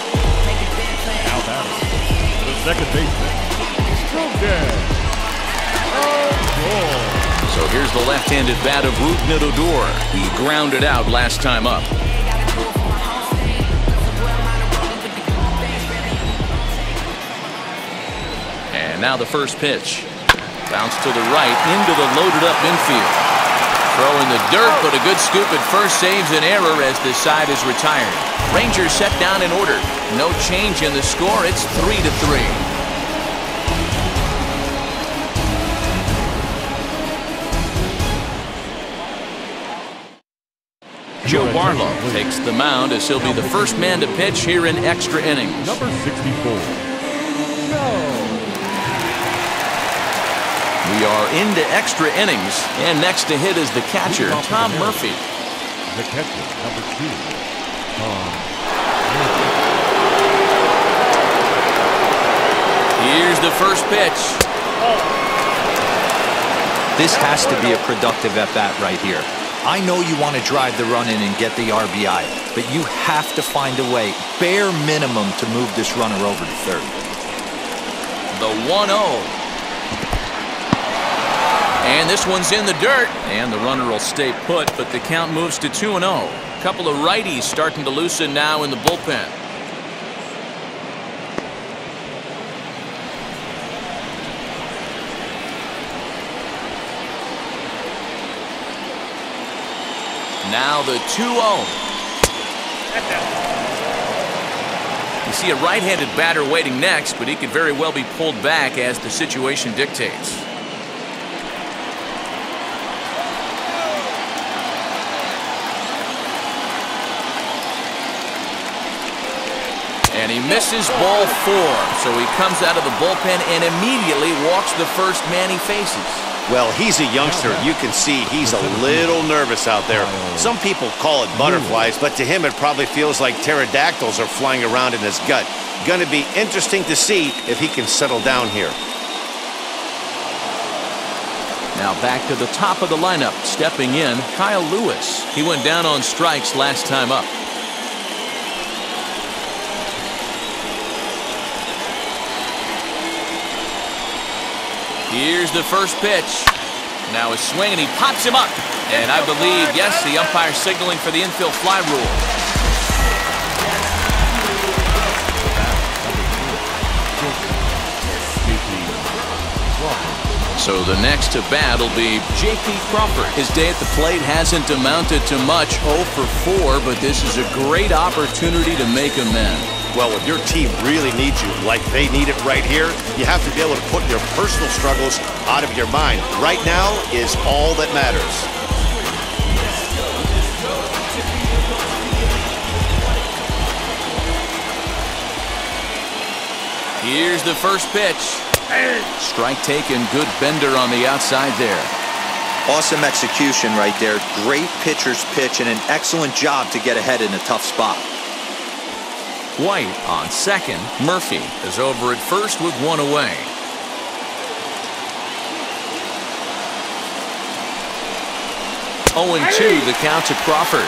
Out, out. The second baseman. Stroke down. Oh, goal. So here's the left-handed bat of Rougned Odor. He grounded out last time up. And now the first pitch. Bounce to the right into the loaded-up infield. Throw in the dirt, but a good scoop at first saves an error as this side is retired. Rangers set down in order. No change in the score. It's three to three. Joe Barlow takes the mound as he'll be the first man to pitch here in extra innings. Number sixty-four. We are into extra innings, and next to hit is the catcher, Tom Murphy. The catcher, number two, Tom Murphy. Here's the first pitch. This has to be a productive at-bat right here. I know you want to drive the run in and get the R B I, but you have to find a way, bare minimum, to move this runner over to third. The one oh. And this one's in the dirt. And the runner will stay put, but the count moves to two and oh. A couple of righties starting to loosen now in the bullpen. Now the two oh. You see a right-handed batter waiting next, but he could very well be pulled back as the situation dictates. And he misses ball four, so he comes out of the bullpen and immediately walks the first man he faces. Well, he's a youngster. You can see he's a little nervous out there. Some people call it butterflies, but to him it probably feels like pterodactyls are flying around in his gut. Going to be interesting to see if he can settle down here. Now back to the top of the lineup. Stepping in, Kyle Lewis. He went down on strikes last time up. Here's the first pitch. Now a swing, and he pops him up. And I believe, yes, the umpire signaling for the infield fly rule. So the next to bat will be J P Crawford. His day at the plate hasn't amounted to much, oh for four, but this is a great opportunity to make amends. Well, if your team really needs you, like they need it right here, you have to be able to put your personal struggles out of your mind. Right now is all that matters. Here's the first pitch. Strike taken. Good bender on the outside there. Awesome execution right there. Great pitcher's pitch and an excellent job to get ahead in a tough spot. White on second. Murphy is over at first with one away. oh and two the count to Crawford.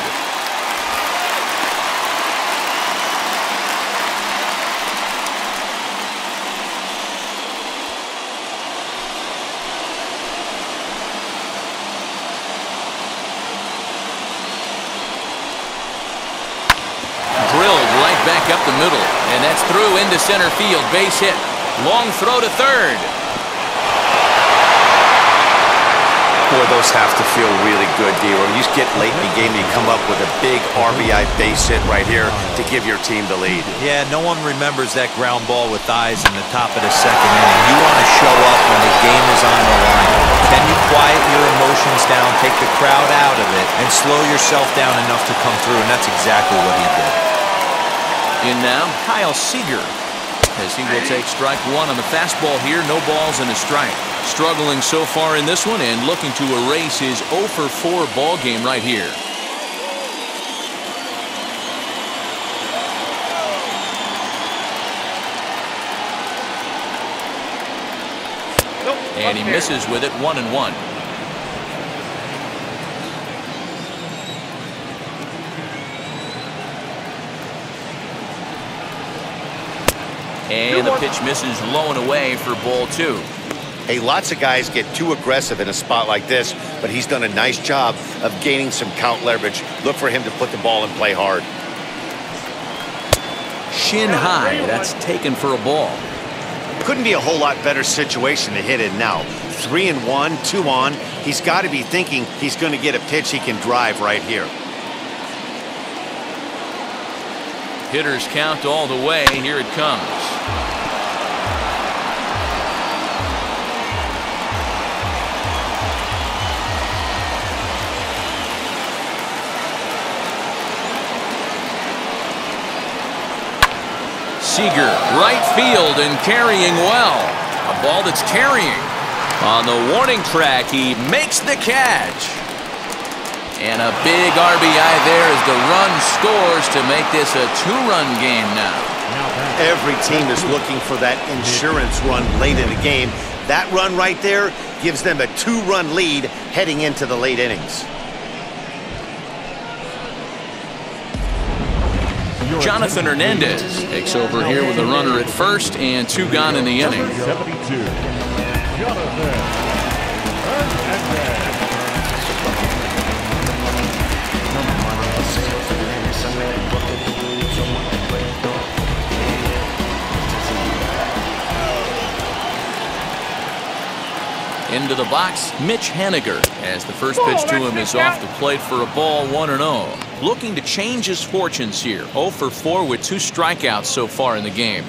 Through into center field, base hit. Long throw to third. Boy, those have to feel really good, D. When you get late in the game, you come up with a big R B I base hit right here to give your team the lead. Yeah, no one remembers that ground ball with eyes in the top of the second inning. You want to show up when the game is on the line. Can you quiet your emotions down, take the crowd out of it, and slow yourself down enough to come through? And that's exactly what he did. In now, Kyle Seager, as he will take strike one on the fastball here. No balls and a strike. Struggling so far in this one and looking to erase his oh for four ball game right here. and he misses with it. One and one. And the pitch misses low and away for ball two. Hey, lots of guys get too aggressive in a spot like this, but he's done a nice job of gaining some count leverage. Look for him to put the ball and play hard. Shin high, that's taken for a ball. Couldn't be a whole lot better situation to hit in now. Three and one, two on. He's got to be thinking he's going to get a pitch he can drive right here. Hitters count all the way. Here it comes. Seager, right field and carrying well. A ball that's carrying. On the warning track, he makes the catch. And a big R B I there as the run scores to make this a two-run game now. Every team is looking for that insurance run late in the game. That run right there gives them a two-run lead heading into the late innings. Jonathan Hernandez takes over here with a runner at first and two gone in the inning. seventy-two. Jonathan. Into the box, Mitch Haniger, as the first pitch to him is off the plate for a ball. One and oh. Looking to change his fortunes here. oh for four with two strikeouts so far in the game.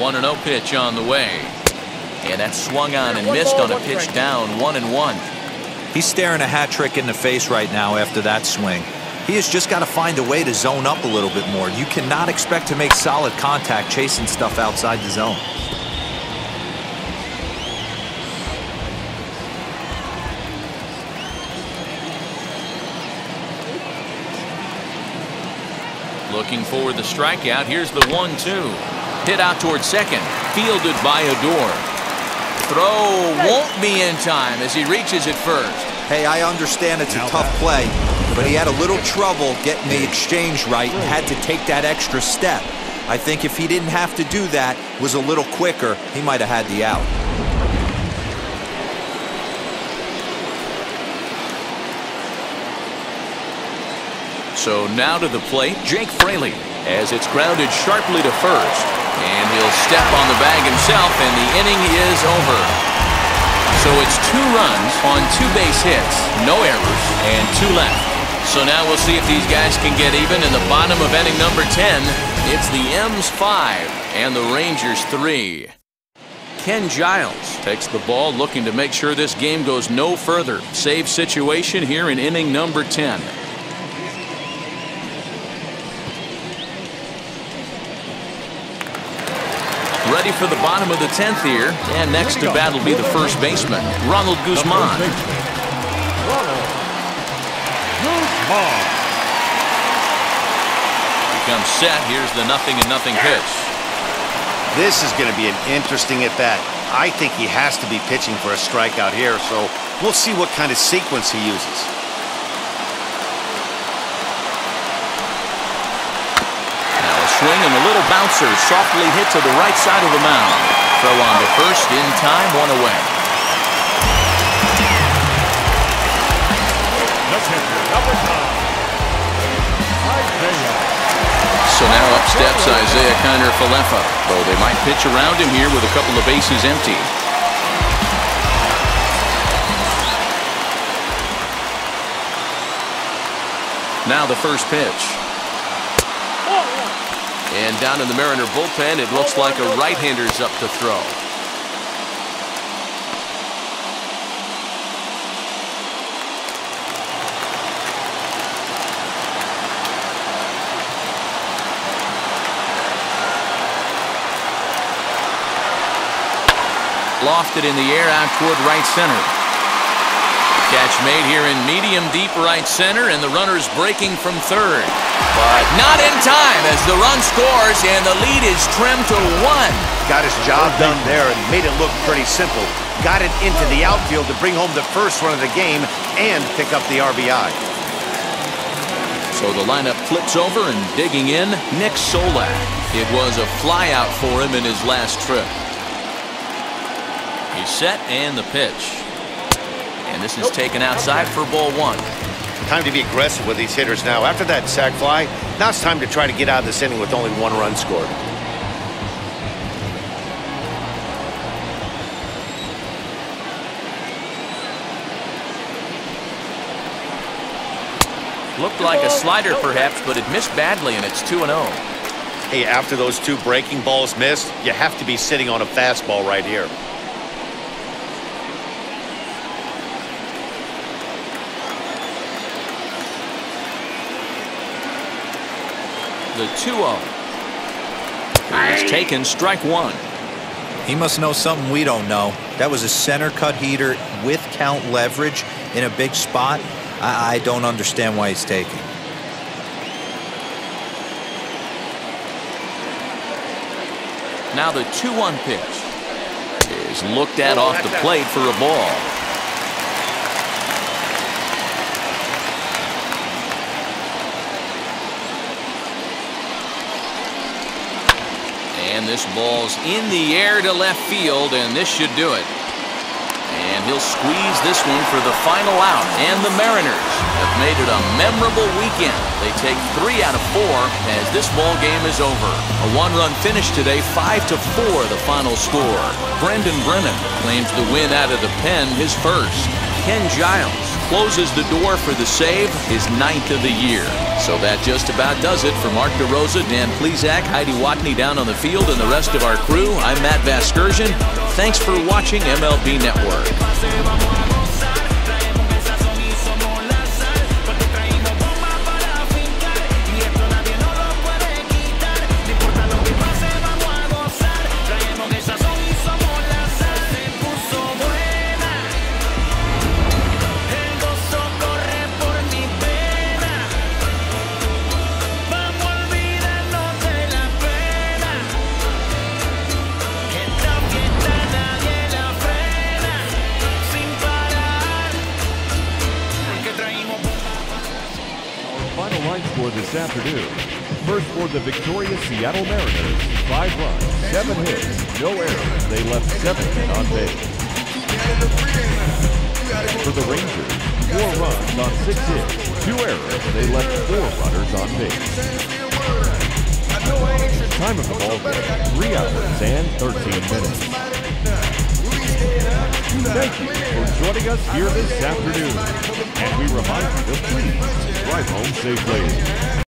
one and oh pitch on the way. And that swung on and missed on a pitch down. One and one. He's staring a hat trick in the face right now after that swing. He has just got to find a way to zone up a little bit more. You cannot expect to make solid contact chasing stuff outside the zone. Looking for the strikeout. Here's the one two. Hit out towards second. Fielded by Odor. Throw won't be in time as he reaches it first. Hey, I understand it's a tough play, but he had a little trouble getting the exchange right and had to take that extra step. I think if he didn't have to do that, was a little quicker, he might have had the out. So now to the plate, Jake Fraley, as it's grounded sharply to first. And he'll step on the bag himself, and the inning is over. So it's two runs on two base hits, no errors, and two left. So now we'll see if these guys can get even in the bottom of inning number ten. It's the M's five and the Rangers three. Ken Giles takes the ball, looking to make sure this game goes no further. Save situation here in inning number ten. Ready for the bottom of the tenth here, and next to bat will be the first baseman, Ronald Guzman. He comes set. Here's the nothing and nothing pitch. This is going to be an interesting at bat. I think he has to be pitching for a strikeout here, so we'll see what kind of sequence he uses. Swing and a little bouncer softly hit to the right side of the mound. Throw on to first in time, one away. So now up steps Isaiah Kiner-Falefa, though they might pitch around him here with a couple of bases empty. Now the first pitch. And down in the Mariner bullpen, it looks like a right-hander's up to throw. Lofted in the air out toward right center. Catch made here in medium deep right center, and the runner's breaking from third. But not in time as the run scores and the lead is trimmed to one. Got his job done there and made it look pretty simple. Got it into the outfield to bring home the first run of the game and pick up the R B I. So the lineup flips over and digging in, Nick Solak. It was a flyout for him in his last trip. He's set and the pitch. And this is taken outside for ball one. Time to be aggressive with these hitters now. After that sac fly, now it's time to try to get out of this inning with only one run scored. Looked like a slider perhaps, but it missed badly, and it's two and oh. Hey, after those two breaking balls missed, you have to be sitting on a fastball right here. The two oh. It's taken strike one. He must know something we don't know. That was a center cut heater with count leverage in a big spot. I, I don't understand why he's taking. Now the two one pitch is looked at off the plate for a ball. And this ball's in the air to left field, and this should do it. And he'll squeeze this one for the final out. And the Mariners have made it a memorable weekend. They take three out of four as this ball game is over. A one-run finish today, five to four, the final score. Brandon Brennan claims the win out of the pen, his first. Ken Giles closes the door for the save, his ninth of the year. So that just about does it for Mark DeRosa, Dan Plesac, Heidi Watney down on the field, and the rest of our crew. I'm Matt Vasgersian. Thanks for watching M L B Network. Afternoon. First for the victorious Seattle Mariners. Five runs, seven hits, no errors. They left seven on base. For the Rangers, four runs on six hits, two errors. They left four runners on base. Time of the ball game, three hours and thirteen minutes. Thank you for joining us here this afternoon. And we remind you to please drive home safely.